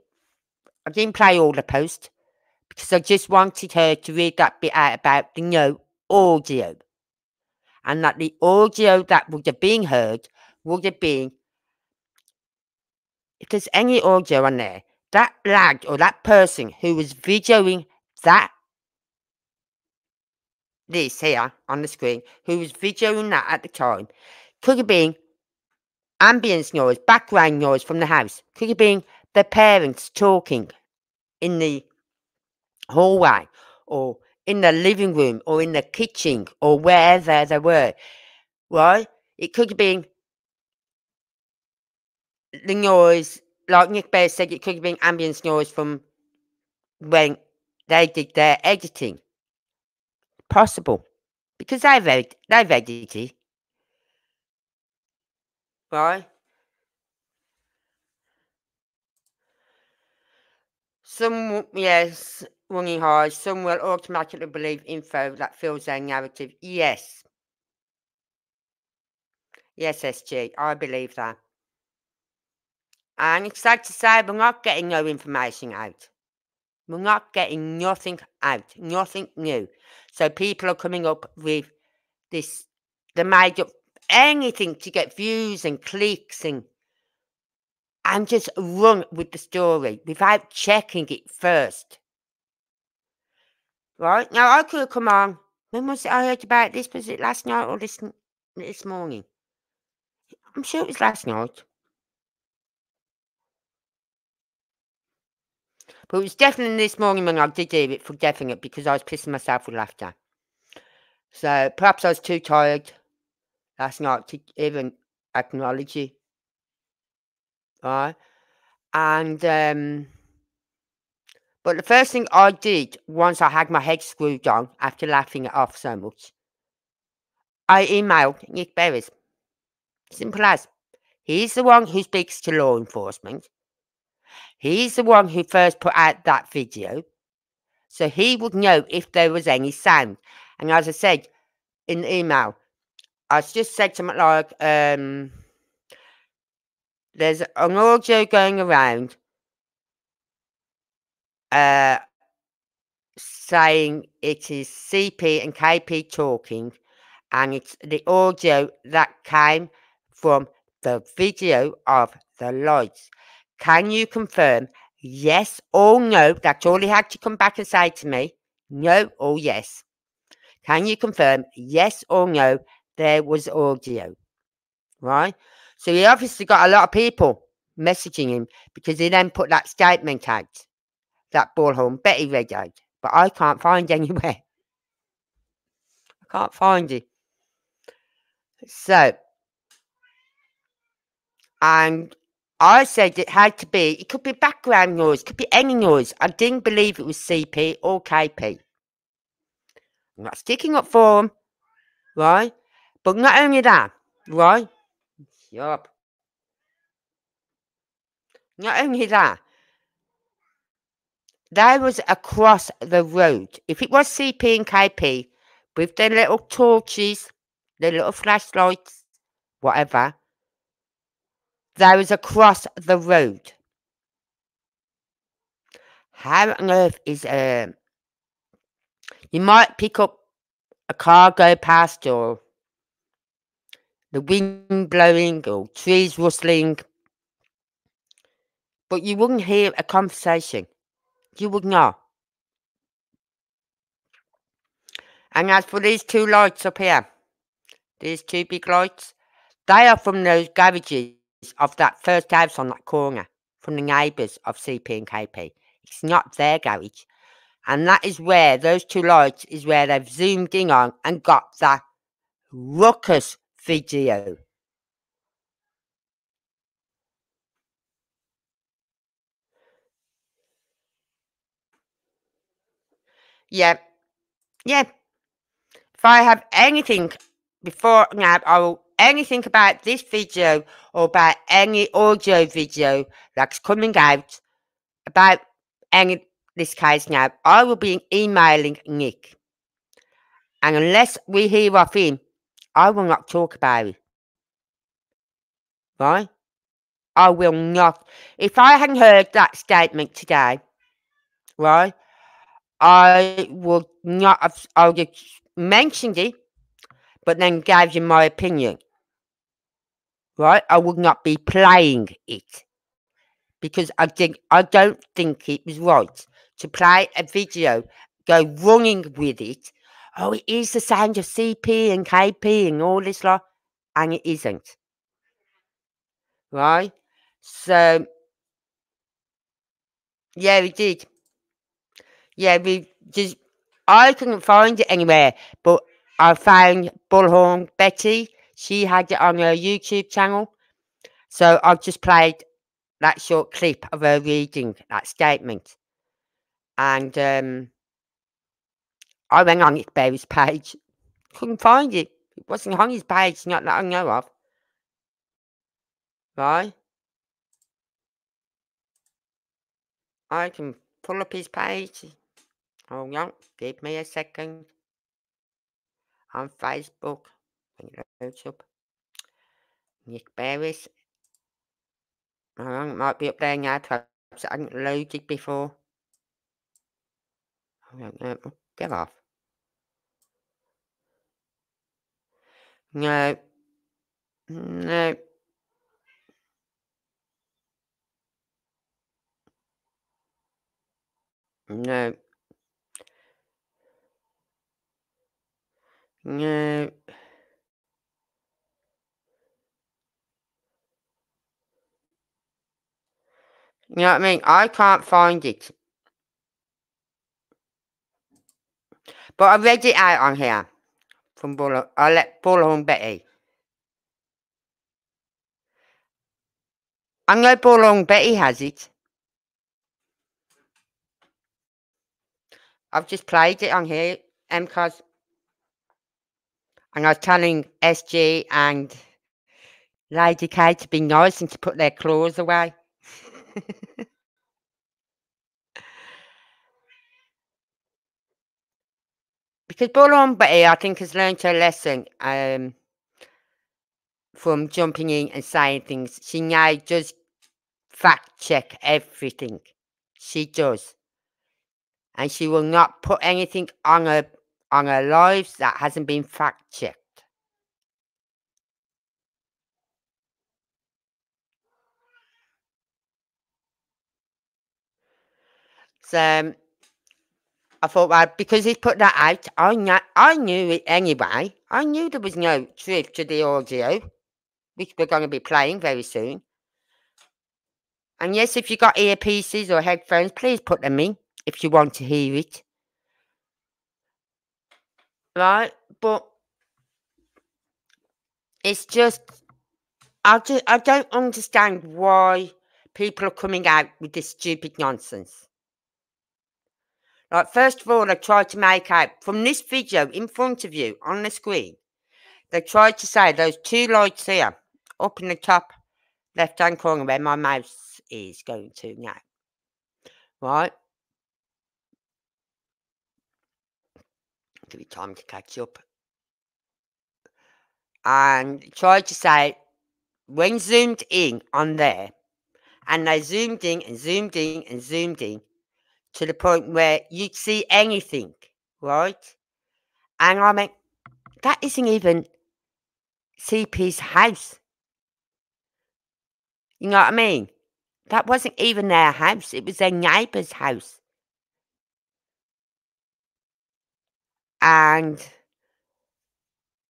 play all the post because I just wanted her to read that bit out about the no audio. And that the audio that would have been heard would have been, if there's any audio on there, that lad or that person who was videoing that, this here on the screen, who was videoing that at the time, could have been ambience noise, background noise from the house, could have been their parents talking in the hallway or in the living room or in the kitchen or wherever they were, right? It could have been the noise, like Nick Beres said, it could have been ambience noise from when they did their editing. Possible. Because they've edited. Right? Some, yes, running high, some will automatically believe info that fills their narrative. Yes. Yes, SG, I believe that. And it's sad to say we're not getting no information out. We're not getting nothing out, nothing new. So people are coming up with this, they made up anything to get views and clicks and just run with the story without checking it first. Right? Now, I could have come on. When was it I heard about this? Was it last night or this morning? I'm sure it was last night. But it was definitely this morning when I did hear it for definite because I was pissing myself with laughter. So perhaps I was too tired last night to even acknowledge it. Right? And, but the first thing I did once I had my head screwed on after laughing it off so much, I emailed Nick Beres. Simple as. He's the one who speaks to law enforcement. He's the one who first put out that video. So he would know if there was any sound. And as I said in the email, I just said something like, there's an audio going around saying it is CP and KP talking. And it's the audio that came from the video of the lights. Can you confirm yes or no? That's all he had to come back and say to me. No or yes. Can you confirm yes or no? There was audio. Right? So he obviously got a lot of people messaging him because he then put that statement out. That Bullhorn Betty read out. But I can't find anywhere. I can't find it. So. And I said it had to be, it could be background noise, could be any noise. I didn't believe it was CP or KP. I'm not sticking up for them, right? But not only that, right? Yup. Not only that, they was across the road. If it was CP and KP, with their little torches, their little flashlights, whatever, there was across the road. How on earth is you might pick up a car go past or the wind blowing or trees rustling, but you wouldn't hear a conversation. You would not. And as for these two lights up here, these two big lights, they are from those garages of that first house on that corner from the neighbours of CP and KP. It's not their garage, and that is where those two lights is where they've zoomed in on and got that ruckus video. Yeah. If I have anything before now, I will. Anything about this video or about any audio video that's coming out about any this case now, I will be emailing Nick. And unless we hear off him, I will not talk about it. Right? I will not. If I hadn't heard that statement today, right, I would not have, I would have mentioned it, but then gave you my opinion. Right? I would not be playing it. Because I don't think it was right to play a video, go running with it. Oh, it is the sound of CP and KP and all this lot. And it isn't. Right? So, yeah, we did. Yeah, we just, I couldn't find it anywhere, but I found Bullhorn Betty. She had it on her YouTube channel. So I've just played that short clip of her reading that statement. And I went on Nick Beres' page. Couldn't find it. It wasn't on his page, not that I know of. Right? I can pull up his page. Oh no, give me a second. On Facebook, YouTube, Nick Beres. It might be up there now. Perhaps I hadn't loaded before. I don't know. Get off. No. No. No. No. You know what I mean? I can't find it. But I read it out on here. From Bullhorn Betty. I know Bullhorn Betty has it. I've just played it on here. MCOS. And I was telling SG and Lady K to be nice and to put their claws away. Because Bullhorn Betty, I think, has learned her lesson from jumping in and saying things. She now does fact check everything. She does. And she will not put anything on her lives that hasn't been fact checked. So I thought, well, because he's put that out, I knew it anyway. I knew there was no truth to the audio, which we're going to be playing very soon. And yes, if you got earpieces or headphones, please put them in if you want to hear it. Right? But it's just I don't understand why people are coming out with this stupid nonsense. Like, first of all, they try to make out, from this video in front of you, on the screen, they try to say those two lights here, up in the top left-hand corner where my mouse is going to now. Right? Give it time to catch up. And try to say, when zoomed in on there, and they zoomed in and zoomed in and zoomed in, to the point where you'd see anything, right? And I mean, that isn't even CP's house. You know what I mean? That wasn't even their house. It was their neighbour's house. And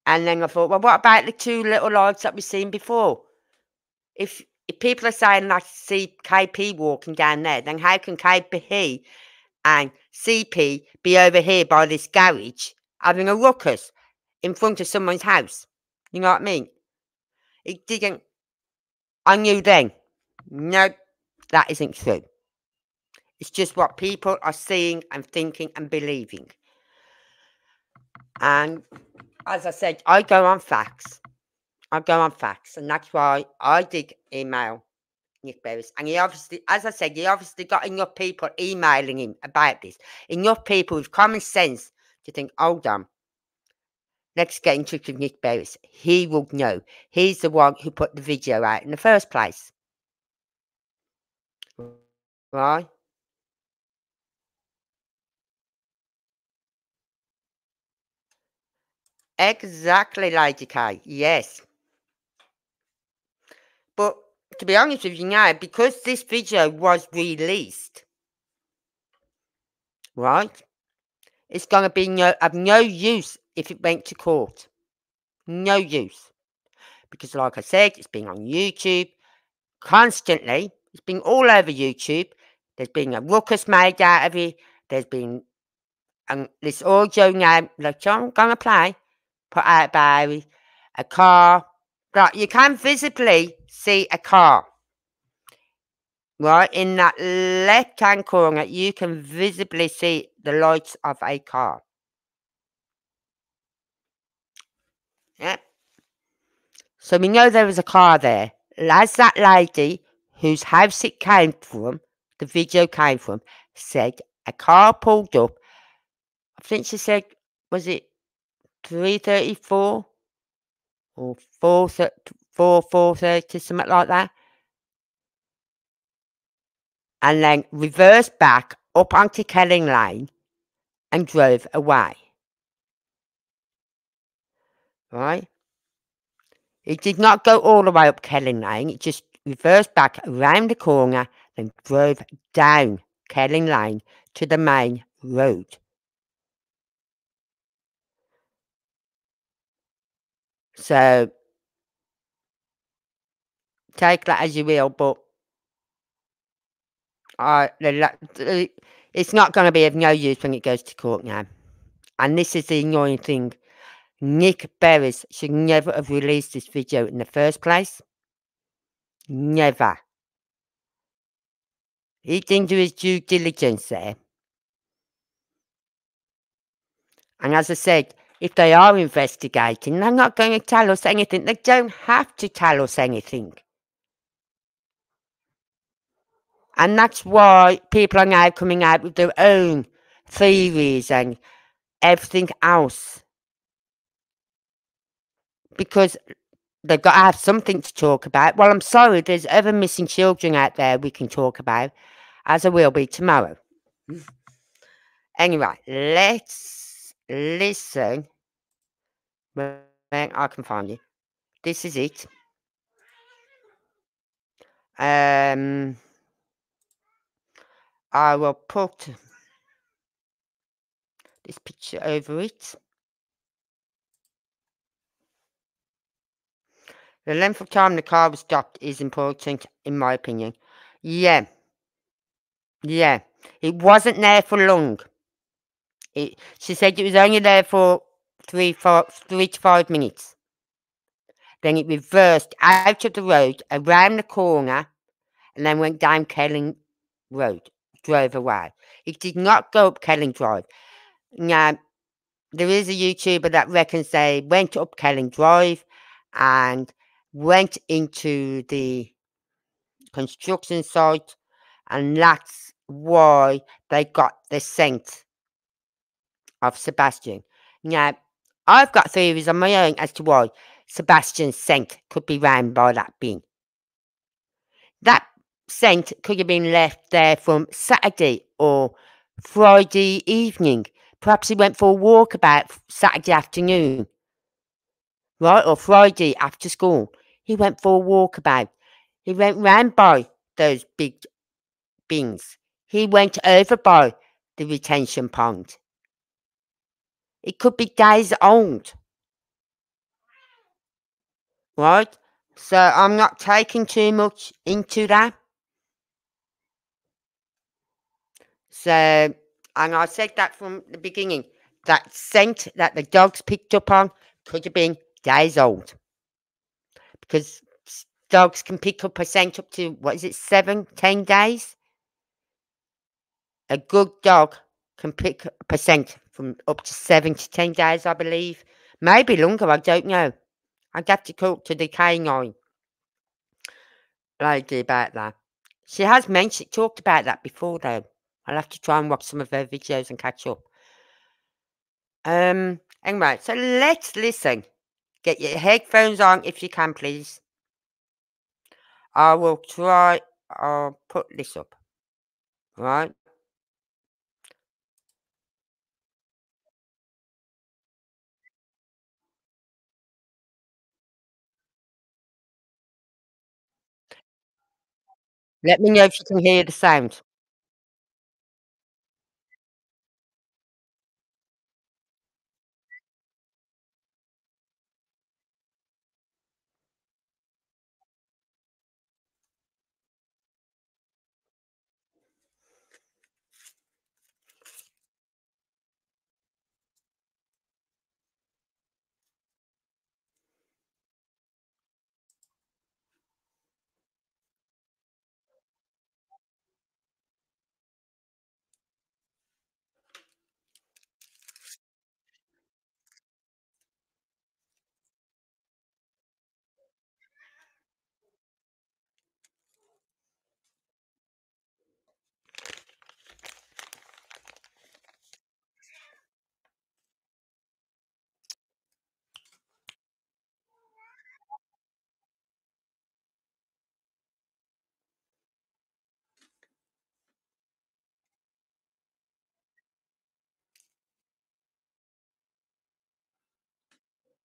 then I thought, well, what about the two little lights that we've seen before? If people are saying I see KP walking down there, then how can KP and CP be over here by this garage having a ruckus in front of someone's house? You know what I mean? It didn't. I knew then. No, that isn't true. It's just what people are seeing and thinking and believing. And as I said, I go on facts. I go on facts, and that's why I did email Nick Beres. And he obviously, as I said, he obviously got enough people emailing him about this. Enough people with common sense to think, hold on, let's get in touch with Nick Beres. He will know. He's the one who put the video out in the first place. Right? Exactly, Lady K. Yes. But to be honest with you now, because this video was released, right, it's going to be of no use if it went to court. No use. Because like I said, it's been on YouTube constantly. It's been all over YouTube. There's been a ruckus made out of it. There's been this audio now, like I'm going to play, put out by a car. Right, you can visibly see a car. Right, in that left-hand corner, you can visibly see the lights of a car. Yep. So we know there was a car there. As that lady, whose house it came from, the video came from, said a car pulled up I think she said, was it 3:34 or 4:30, something like that. And then reversed back up onto Kelling Lane and drove away. Right? It did not go all the way up Kelling Lane. It just reversed back around the corner and drove down Kelling Lane to the main road. So, take that as you will, but it's not going to be of no use when it goes to court now. And this is the annoying thing. Nick Beres should never have released this video in the first place. Never. He didn't do his due diligence there. And as I said, if they are investigating, they're not going to tell us anything. They don't have to tell us anything. And that's why people are now coming out with their own theories and everything else. Because they've got to have something to talk about. Well, I'm sorry, there's other missing children out there we can talk about, as there will be tomorrow. Anyway, let's listen. When I can find you. This is it. I will put this picture over it. The length of time the car was stopped is important, in my opinion. Yeah. Yeah. It wasn't there for long. She said it was only there for 3 to 5 minutes. Then it reversed out of the road, around the corner, and then went down Kelling Road. Drove away. It did not go up Kelling Drive. Now, there is a YouTuber that reckons they went up Kelling Drive and went into the construction site, and that's why they got the scent of Sebastian. Now, I've got theories on my own as to why Sebastian's scent could be round by that bin. That scent could have been left there from Saturday or Friday evening. Perhaps he went for a walk about Saturday afternoon, right, or Friday after school. He went for a walkabout. He went round by those big bins. He went over by the retention pond. It could be days old, right? So I'm not taking too much into that. So, and I said that from the beginning, that scent that the dogs picked up on could have been days old. Because dogs can pick up a scent up to, what is it, 7, 10 days? A good dog can pick up a scent from up to 7 to 10 days, I believe. Maybe longer, I don't know. I'd have to talk to the canine lady about that. She has mentioned, talked about that before though. I'll have to try and watch some of her videos and catch up. Anyway, so let's listen. Get your headphones on if you can, please. I will try, I'll put this up. Right. Let me know if you can hear the sound.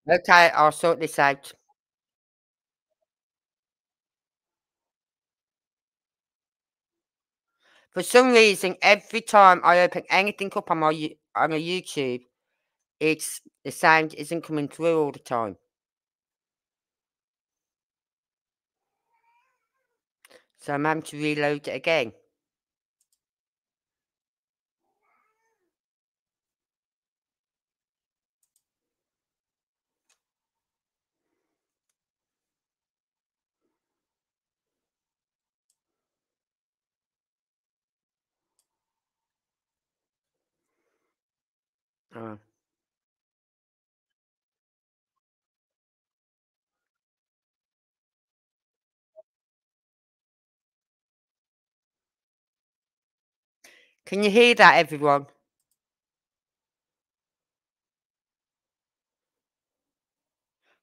Okay, I'll sort this out. For some reason, every time I open anything up on my YouTube, it's the sound isn't coming through all the time. So I'm having to reload it again. Can you hear that, everyone?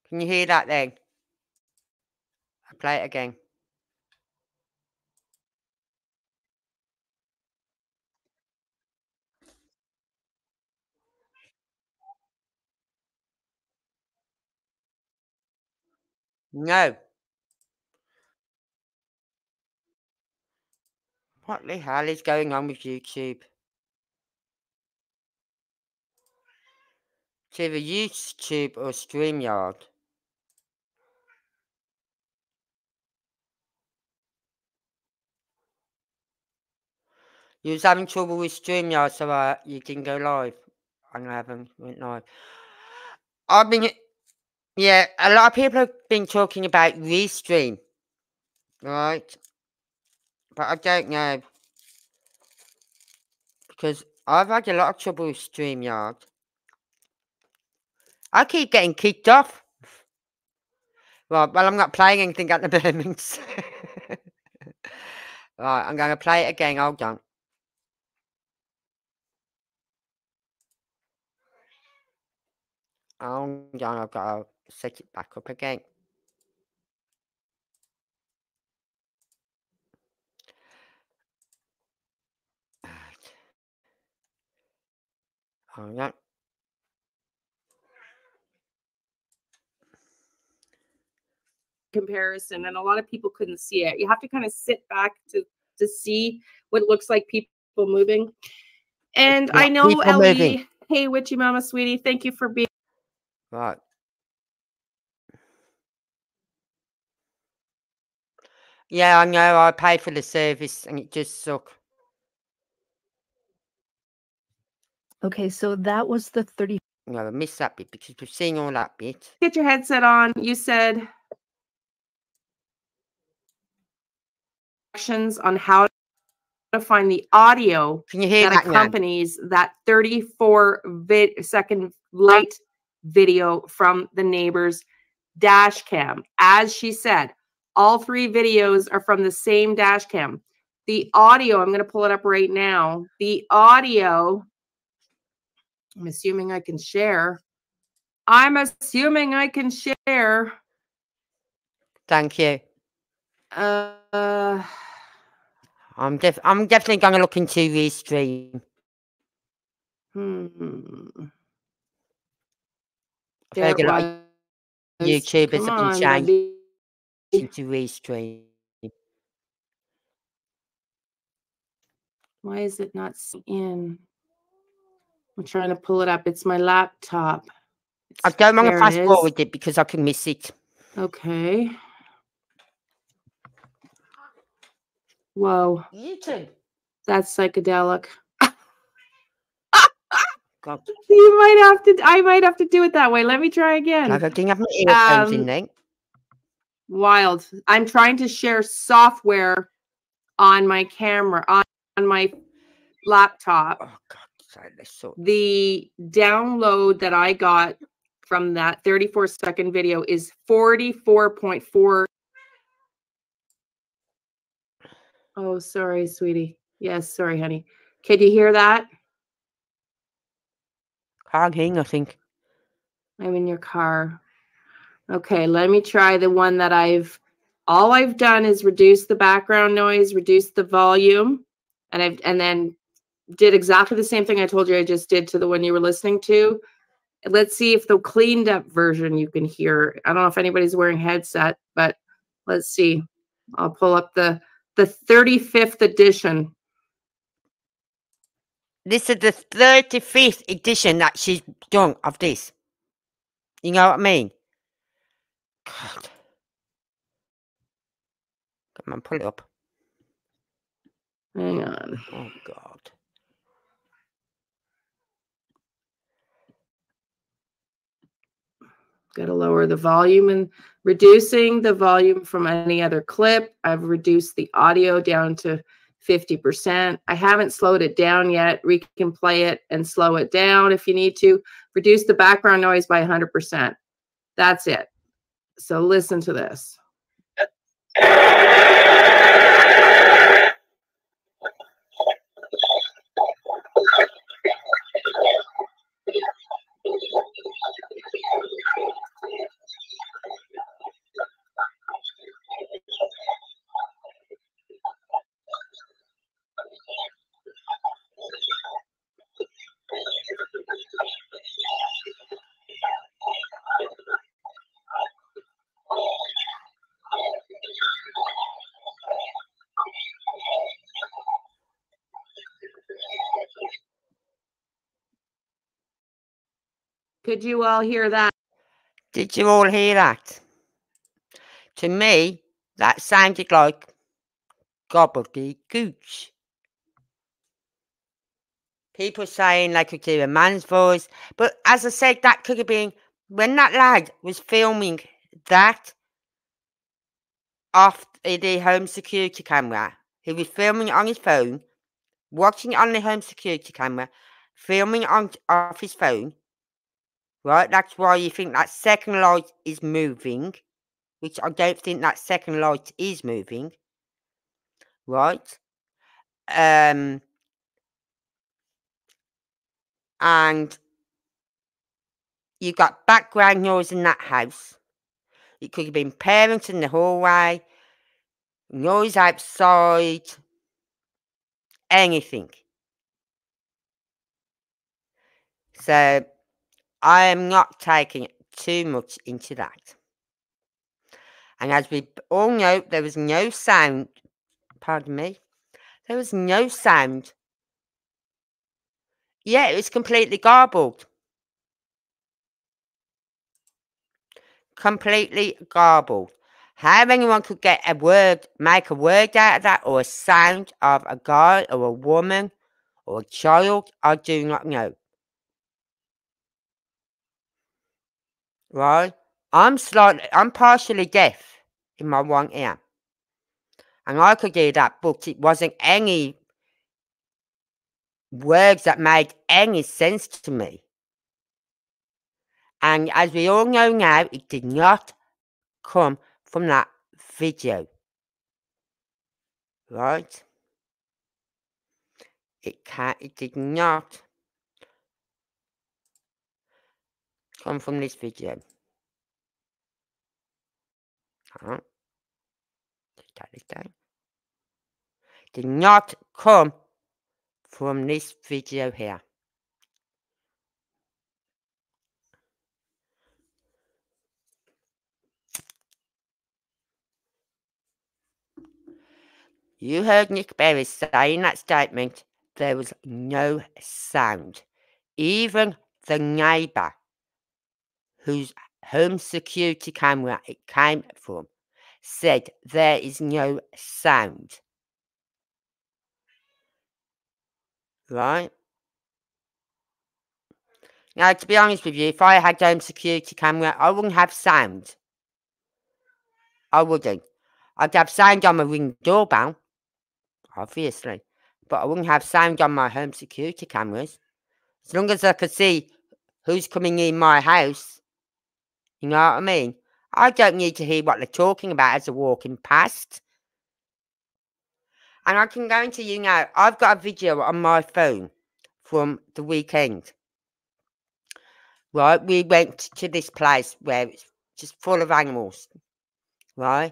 Can you hear that then? I'll play it again. No. What the hell is going on with YouTube? It's either YouTube or StreamYard. You was having trouble with StreamYard, so you didn't go live. I haven't went live. I've been... Yeah, a lot of people have been talking about Restream, right? But I don't know, because I've had a lot of trouble with StreamYard. I keep getting kicked off. Right, well, I'm not playing anything at the moment. Right, I'm going to play it again. Hold on. Hold on, I've got to set it back up again. Hold on. Comparison, and a lot of people couldn't see it. You have to kind of sit back to see what looks like people moving. And I know Ellie, moving. Hey, Witchy Mama, sweetie, thank you for being. Right. Yeah, I know. I pay for the service and it just sucks. Okay, so that was the 30. No, I missed that bit because we've seen all that bit. Get your headset on. You said actions on how to find the audio. Can you hear that accompanies that 34-second light video from the neighbor's dash cam. As she said, all three videos are from the same dash cam. The audio, I'm going to pull it up right now. The audio, I'm assuming I can share. I'm assuming I can share. Thank you. I'm definitely going to look into Restream. There it was. YouTubers have been changing to Restream. Why is it not in? I'm trying to pull it up. It's my laptop. I don't want to fast forward it because I can miss it. Okay. Whoa. YouTube. That's psychedelic. You might have to. I might have to do it that way. Let me try again. I don't have my earphones in there. Wild. I'm trying to share software on my camera on my laptop. Oh God, sorry, so... The download that I got from that 34-second video is 44.4. Oh, sorry, sweetie. Yes, sorry, honey. Could you hear that? Can't hear nothing. I'm in your car. Okay, let me try the one that I've... All I've done is reduce the background noise, reduce the volume, and then did exactly the same thing I told you I just did to the one you were listening to. Let's see if the cleaned up version you can hear. I don't know if anybody's wearing headset, but let's see. I'll pull up the 35th edition. This is the 35th edition that she's done of this. You know what I mean? God. Come on, pull it up. Hang on. Oh, God. Got to lower the volume and reducing the volume from any other clip. I've reduced the audio down to 50%. I haven't slowed it down yet. We can play it and slow it down if you need to. Reduce the background noise by 100%. That's it. So listen to this. Did you all hear that? Did you all hear that? To me, that sounded like gobbledygooch. People saying they could do a man's voice. But as I said, that could have been when that lad was filming that off the home security camera. He was filming it on his phone, watching it on the home security camera, filming it on off his phone. Right, that's why you think that second light is moving, which I don't think that second light is moving. Right, and you've got background noise in that house. It could have been parents in the hallway, noise outside, anything. So I am not taking too much into that. And as we all know, there was no sound. Pardon me. There was no sound. Yeah, it was completely garbled. Completely garbled. How anyone could get a word, make a word out of that, or a sound of a guy or a woman or a child, I do not know. Right, I'm partially deaf in my one ear, and I could hear that, but it wasn't any words that made any sense to me. And as we all know now, it did not come from that video. Right, it did not come from this video. Alright. Take this down. Did not come from this video here. You heard Nick Beres say in that statement there was no sound. Even the neighbour whose home security camera it came from said there is no sound. Right? Now, to be honest with you, if I had home security camera, I wouldn't have sound. I wouldn't. I'd have sound on my ring doorbell, obviously, but I wouldn't have sound on my home security cameras. As long as I could see who's coming in my house, you know what I mean? I don't need to hear what they're talking about as they're walking past. And I can guarantee you now, I've got a video on my phone from the weekend. Right, we went to this place where it's just full of animals. Right?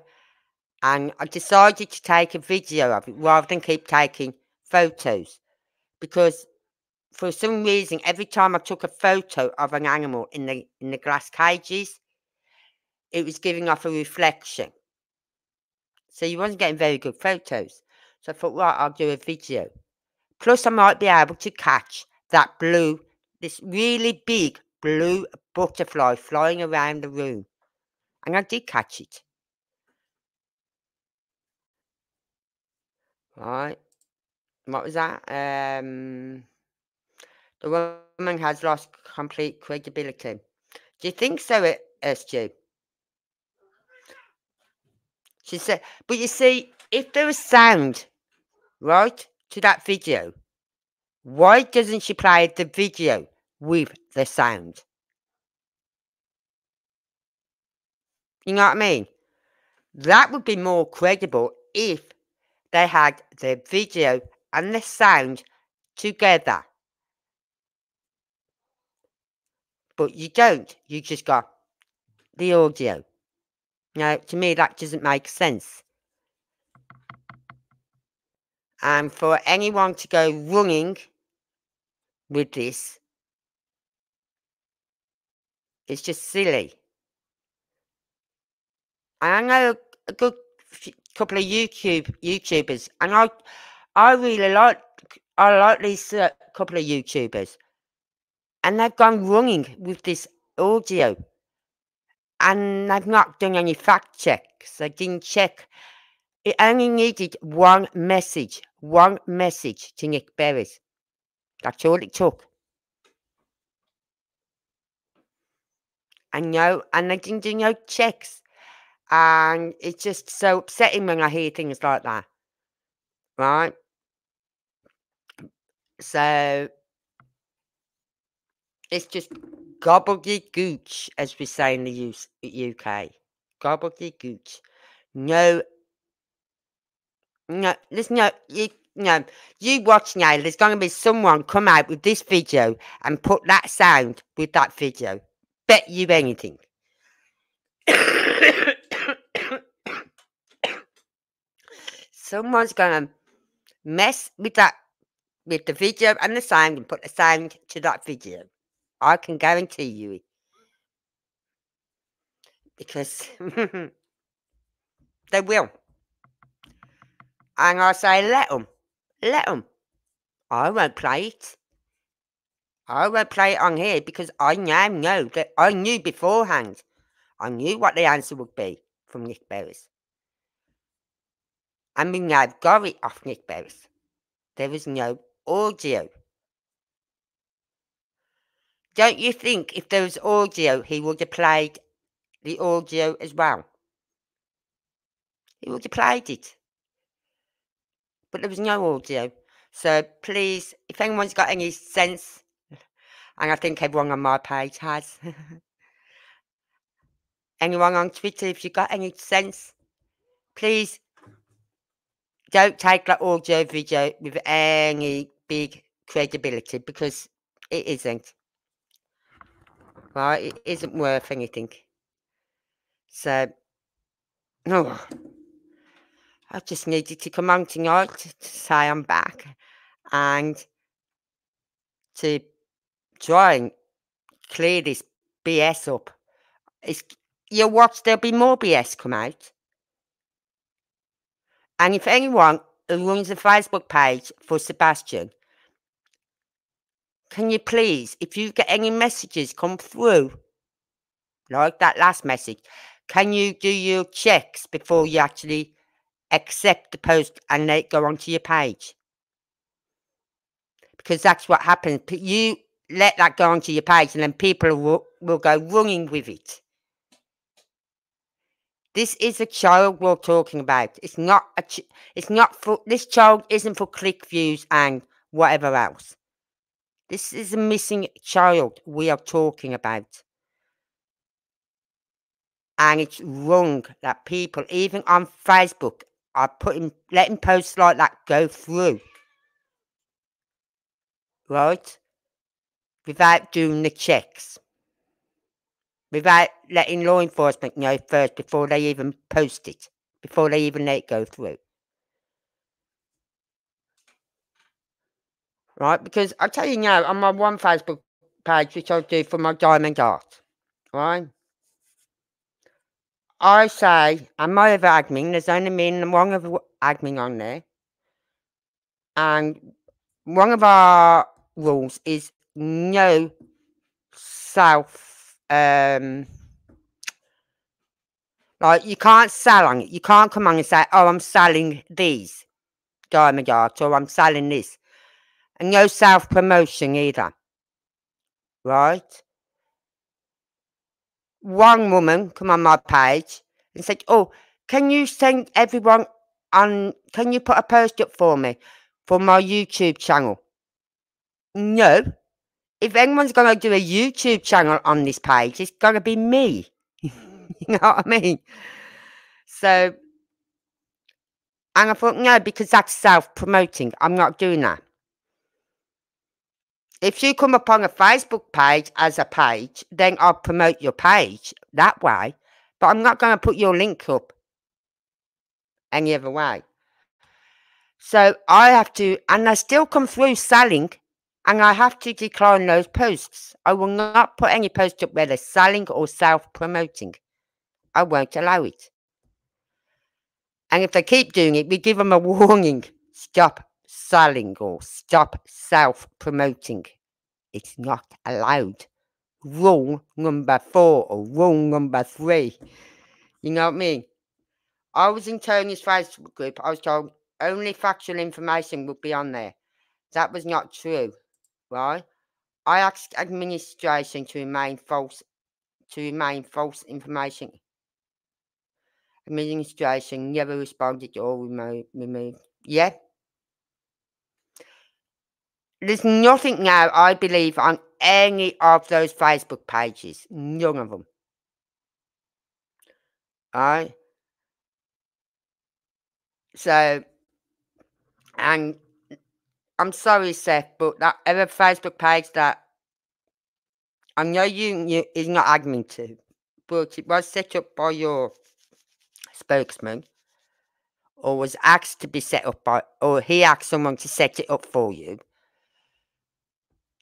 And I decided to take a video of it rather than keep taking photos. Because for some reason, every time I took a photo of an animal in the glass cages, it was giving off a reflection. So you wasn't getting very good photos. So I thought, right, I'll do a video. Plus, I might be able to catch that blue, this really big blue butterfly flying around the room. And I did catch it. Right. What was that? The woman has lost complete credibility. Do you think so, Stu? She said, but you see, if there was sound, right, to that video, why doesn't she play the video with the sound? You know what I mean? That would be more credible if they had the video and the sound together. But you don't. You just got the audio. Now, to me, that doesn't make sense. And for anyone to go running with this, it's just silly. And I know a good couple of YouTubers, and I really like these couple of YouTubers, and they've gone running with this audio. And they've not done any fact checks. They didn't check. It only needed one message to Nick Beres. That's all it took. And no, and they didn't do no checks. And it's just so upsetting when I hear things like that. Right? So it's just gobbledygooch, as we say in the UK. Gobbledygooch. No, there's no, you watch now, there's going to be someone come out with this video and put that sound with that video. Bet you anything. Someone's going to mess with that, with the video and the sound, and put the sound to that video. I can guarantee you it. Because they will. And I say, let them. Let them. I won't play it. I won't play it on here because I now know that I knew beforehand. I knew what the answer would be from Nick Beres. And we now got it off Nick Beres. There was no audio. Don't you think if there was audio, he would have played the audio as well? He would have played it. But there was no audio. So please, if anyone's got any sense, and I think everyone on my page has, anyone on Twitter, if you've got any sense, please don't take that audio video with any big credibility because it isn't. Right, it isn't worth anything. So, no, I just needed to come on tonight to say I'm back and to try and clear this BS up. You'll watch, there'll be more BS come out. And if anyone who runs the Facebook page for Sebastian, can you please, if you get any messages come through, like that last message, can you do your checks before you actually accept the post and let it go onto your page? Because that's what happens. You let that go onto your page and then people will go running with it. This is a child we're talking about. It's not, it's not for, this child isn't for click views and whatever else. This is a missing child we are talking about. And it's wrong that people, even on Facebook, are letting posts like that go through. Right? Without doing the checks. Without letting law enforcement know first before they even post it. Before they even let it go through. right? Because I'll tell you now, on my one Facebook page, which I do for my diamond art, right? I say, and my other admin, there's only me and one other admin on there. And one of our rules is no self, like you can't sell on it. You can't come on and say, oh, I'm selling these diamond art, or I'm selling this. And no self-promotion either, right? One woman come on my page and said, oh, can you send everyone on, can you put a post up for me for my YouTube channel? No. If anyone's going to do a YouTube channel on this page, it's going to be me. You know what I mean? So, and I thought, no, because that's self-promoting. I'm not doing that. If you come upon a Facebook page as a page, then I'll promote your page that way. But I'm not going to put your link up any other way. So I have to, and I still come through selling, and I have to decline those posts. I will not put any post up where they're selling or self-promoting. I won't allow it. And if they keep doing it, we give them a warning. Stop selling or stop self-promoting. It's not allowed. Rule number 4 or rule number 3. You know what I mean? I was in Tony's Facebook group. I was told only factual information would be on there. That was not true, right? I asked administration to remain false information. Administration never responded or removed. Yeah. There's nothing now, I believe, on any of those Facebook pages. None of them. Alright? So, and I'm sorry, Seth, but that other Facebook page that I know you knew is not admin to, but it was set up by your spokesman, or was asked to be set up by, or he asked someone to set it up for you.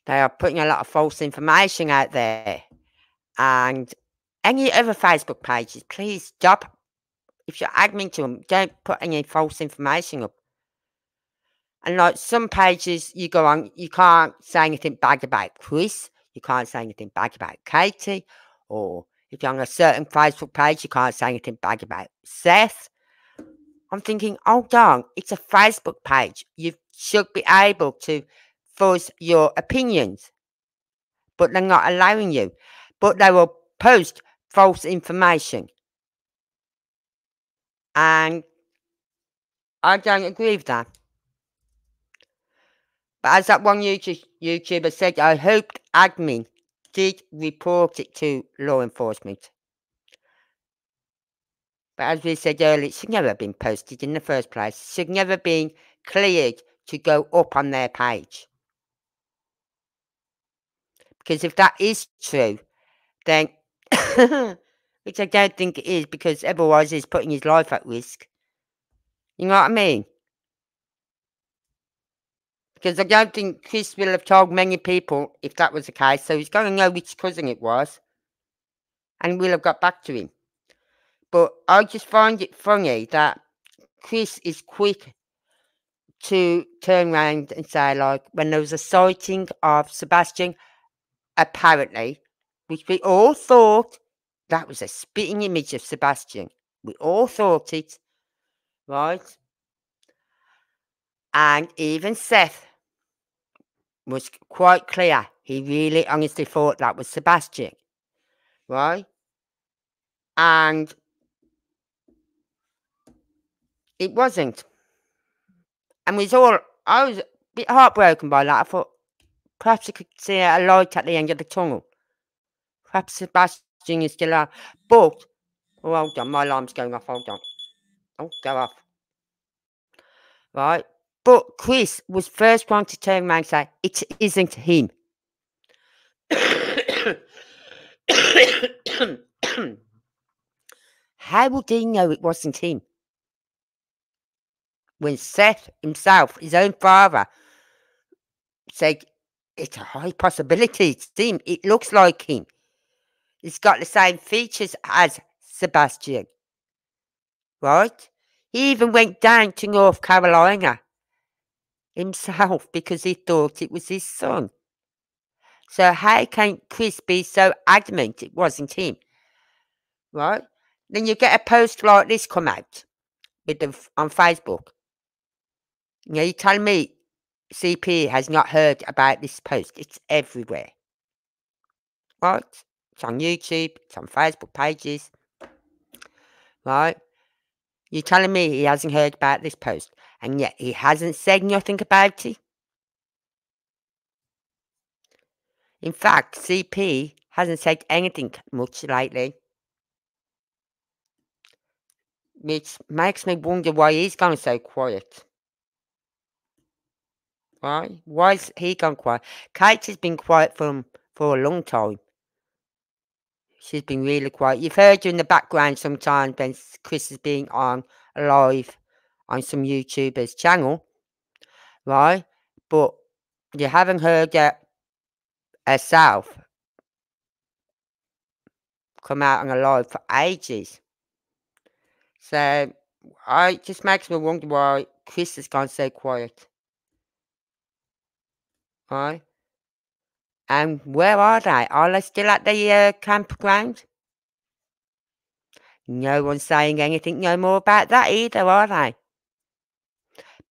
They are putting a lot of false information out there. And any other Facebook pages, please stop. If you're admin to them, don't put any false information up. And like some pages you go on, you can't say anything bad about Chris. You can't say anything bad about Katie. Or if you're on a certain Facebook page, you can't say anything bad about Seth. I'm thinking, oh darn, it's a Facebook page. You should be able to force your opinions, but they're not allowing you. But they will post false information, and I don't agree with that. But as that one YouTuber said, I hoped admin did report it to law enforcement, but as we said earlier, it should never have been posted in the first place. It should never have been cleared to go up on their page. Because if that is true, then, which I don't think it is, because otherwise he's putting his life at risk. You know what I mean? Because I don't think Chris will have told many people if that was the case, so he's going to know which cousin it was, and we'll have got back to him. But I just find it funny that Chris is quick to turn around and say, like, when there was a sighting of Sebastian, apparently, which we all thought that was a spitting image of Sebastian. We all thought it, right? And even Seth was quite clear. He really honestly thought that was Sebastian, right? And it wasn't. And we was all, I was a bit heartbroken by that. I thought, perhaps I could see a light at the end of the tunnel. Perhaps Sebastian is still out. But, oh, hold on, my alarm's going off, hold on. Oh, go off. Right? But Chris was first one to turn around and say, it isn't him. How would he know it wasn't him? When Seth himself, his own father, say it's a high possibility. It's him. It looks like him. He's got the same features as Sebastian. Right? He even went down to North Carolina himself because he thought it was his son. So how can Chris be so adamant it wasn't him? Right? Then you get a post like this come out with the, on Facebook. Now you tell me CP has not heard about this post. It's everywhere. Right? It's on YouTube. It's on Facebook pages. Right? You're telling me he hasn't heard about this post. And yet he hasn't said nothing about it. In fact, CP hasn't said anything much lately. Which makes me wonder why he's gone so quiet. Right? Why has he gone quiet? Kate has been quiet for a long time. She's been really quiet. You've heard her in the background sometimes when Chris has been on live on some YouTuber's channel. Right? But you haven't heard her herself come out on a live for ages. So it just makes me wonder why Chris has gone so quiet. Right? And where are they? Are they still at the campground? No one's saying anything no more about that either, are they?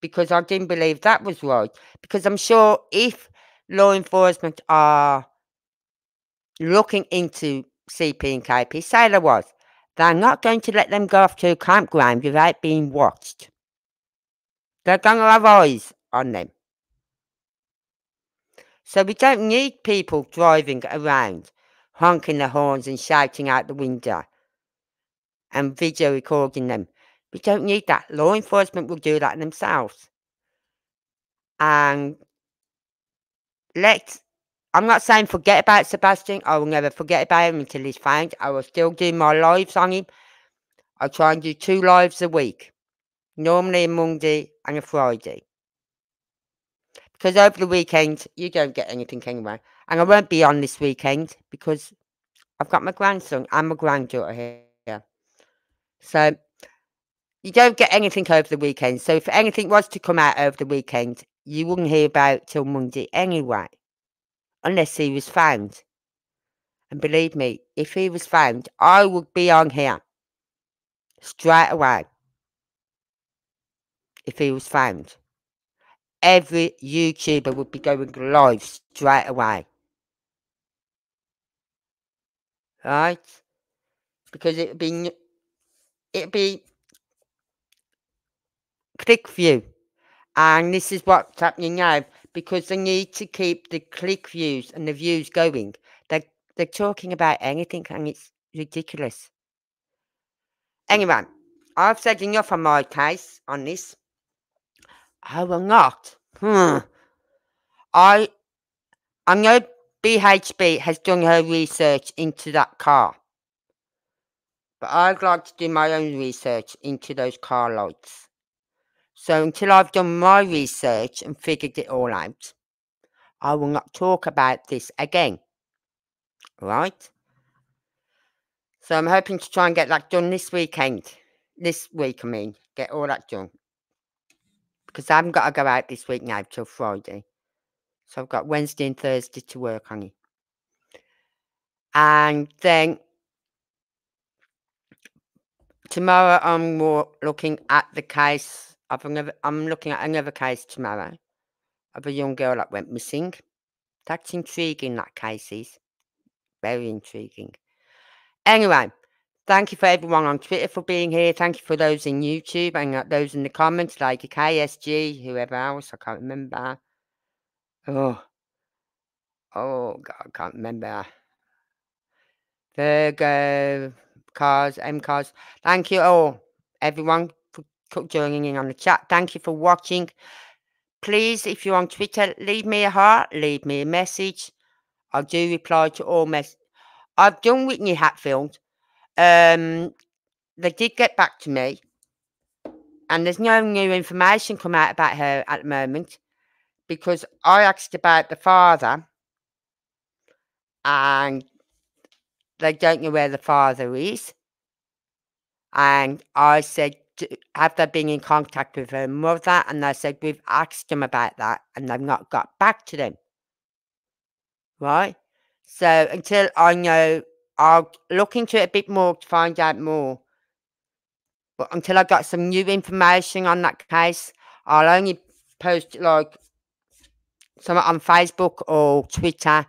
Because I didn't believe that was right. Because I'm sure if law enforcement are looking into CP and KP, say there was, they're not going to let them go off to a campground without being watched. They're going to have eyes on them. So we don't need people driving around, honking their horns and shouting out the window and video recording them. We don't need that. Law enforcement will do that themselves. And I'm not saying forget about Sebastian. I will never forget about him until he's found. I will still do my lives on him. I try and do 2 lives a week. Normally a Monday and a Friday. Because over the weekend, you don't get anything anyway. And I won't be on this weekend because I've got my grandson and my granddaughter here. So, you don't get anything over the weekend. So, if anything was to come out over the weekend, you wouldn't hear about it till Monday anyway. Unless he was found. And believe me, if he was found, I would be on here. Straight away. If he was found. Every YouTuber would be going live straight away. Right? Because it'd be click view. And this is what's happening now. Because they need to keep the click views and the views going. They're talking about anything and it's ridiculous. Anyway, I've said enough on my case on this. I will not. I know BHB has done her research into that car. But I'd like to do my own research into those car lights. So until I've done my research and figured it all out, I will not talk about this again. Right? So I'm hoping to try and get that done this weekend. This week, I mean. Get all that done. Because I haven't got to go out this week now till Friday. So I've got Wednesday and Thursday to work on it. And then tomorrow I'm more looking at the case. I'm looking at another case tomorrow of a young girl that went missing. That's intriguing, that case is. Very intriguing. Anyway. Thank you for everyone on Twitter for being here. Thank you for those in YouTube and those in the comments, like KSG, whoever else, I can't remember. Oh, God, I can't remember. Virgo, Cars, M-Cars. Thank you all, everyone, for joining in on the chat. Thank you for watching. Please, if you're on Twitter, leave me a heart, leave me a message. I do reply to all messages. I've done Whitney Hatfield. They did get back to me, and there's no new information come out about her at the moment because I asked about the father and they don't know where the father is. And I said, have they been in contact with her mother? And they said, we've asked them about that and they've not got back to them. Right? So until I know, I'll look into it a bit more to find out more. But until I got some new information on that case, I'll only post like something on Facebook or Twitter.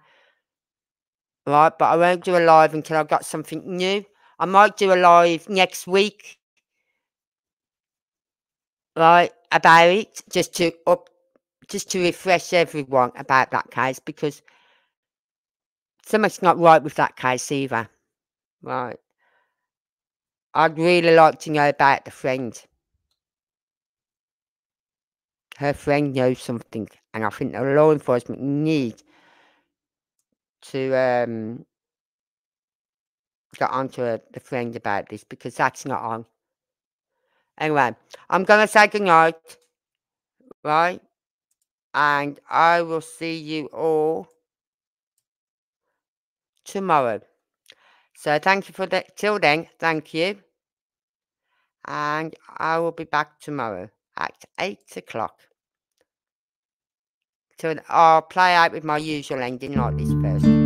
Right? But I won't do a live until I've got something new. I might do a live next week. Right? About it. Just to refresh everyone about that case, because so much not right with that case either. Right. I'd really like to know about the friend. Her friend knows something. And I think the law enforcement need to get on to the friend about this, because that's not on. Anyway, I'm going to say goodnight. Right? And I will see you all tomorrow. So thank you for that. Till then, thank you. And I will be back tomorrow at 8 o'clock. So I'll play out with my usual ending like this first.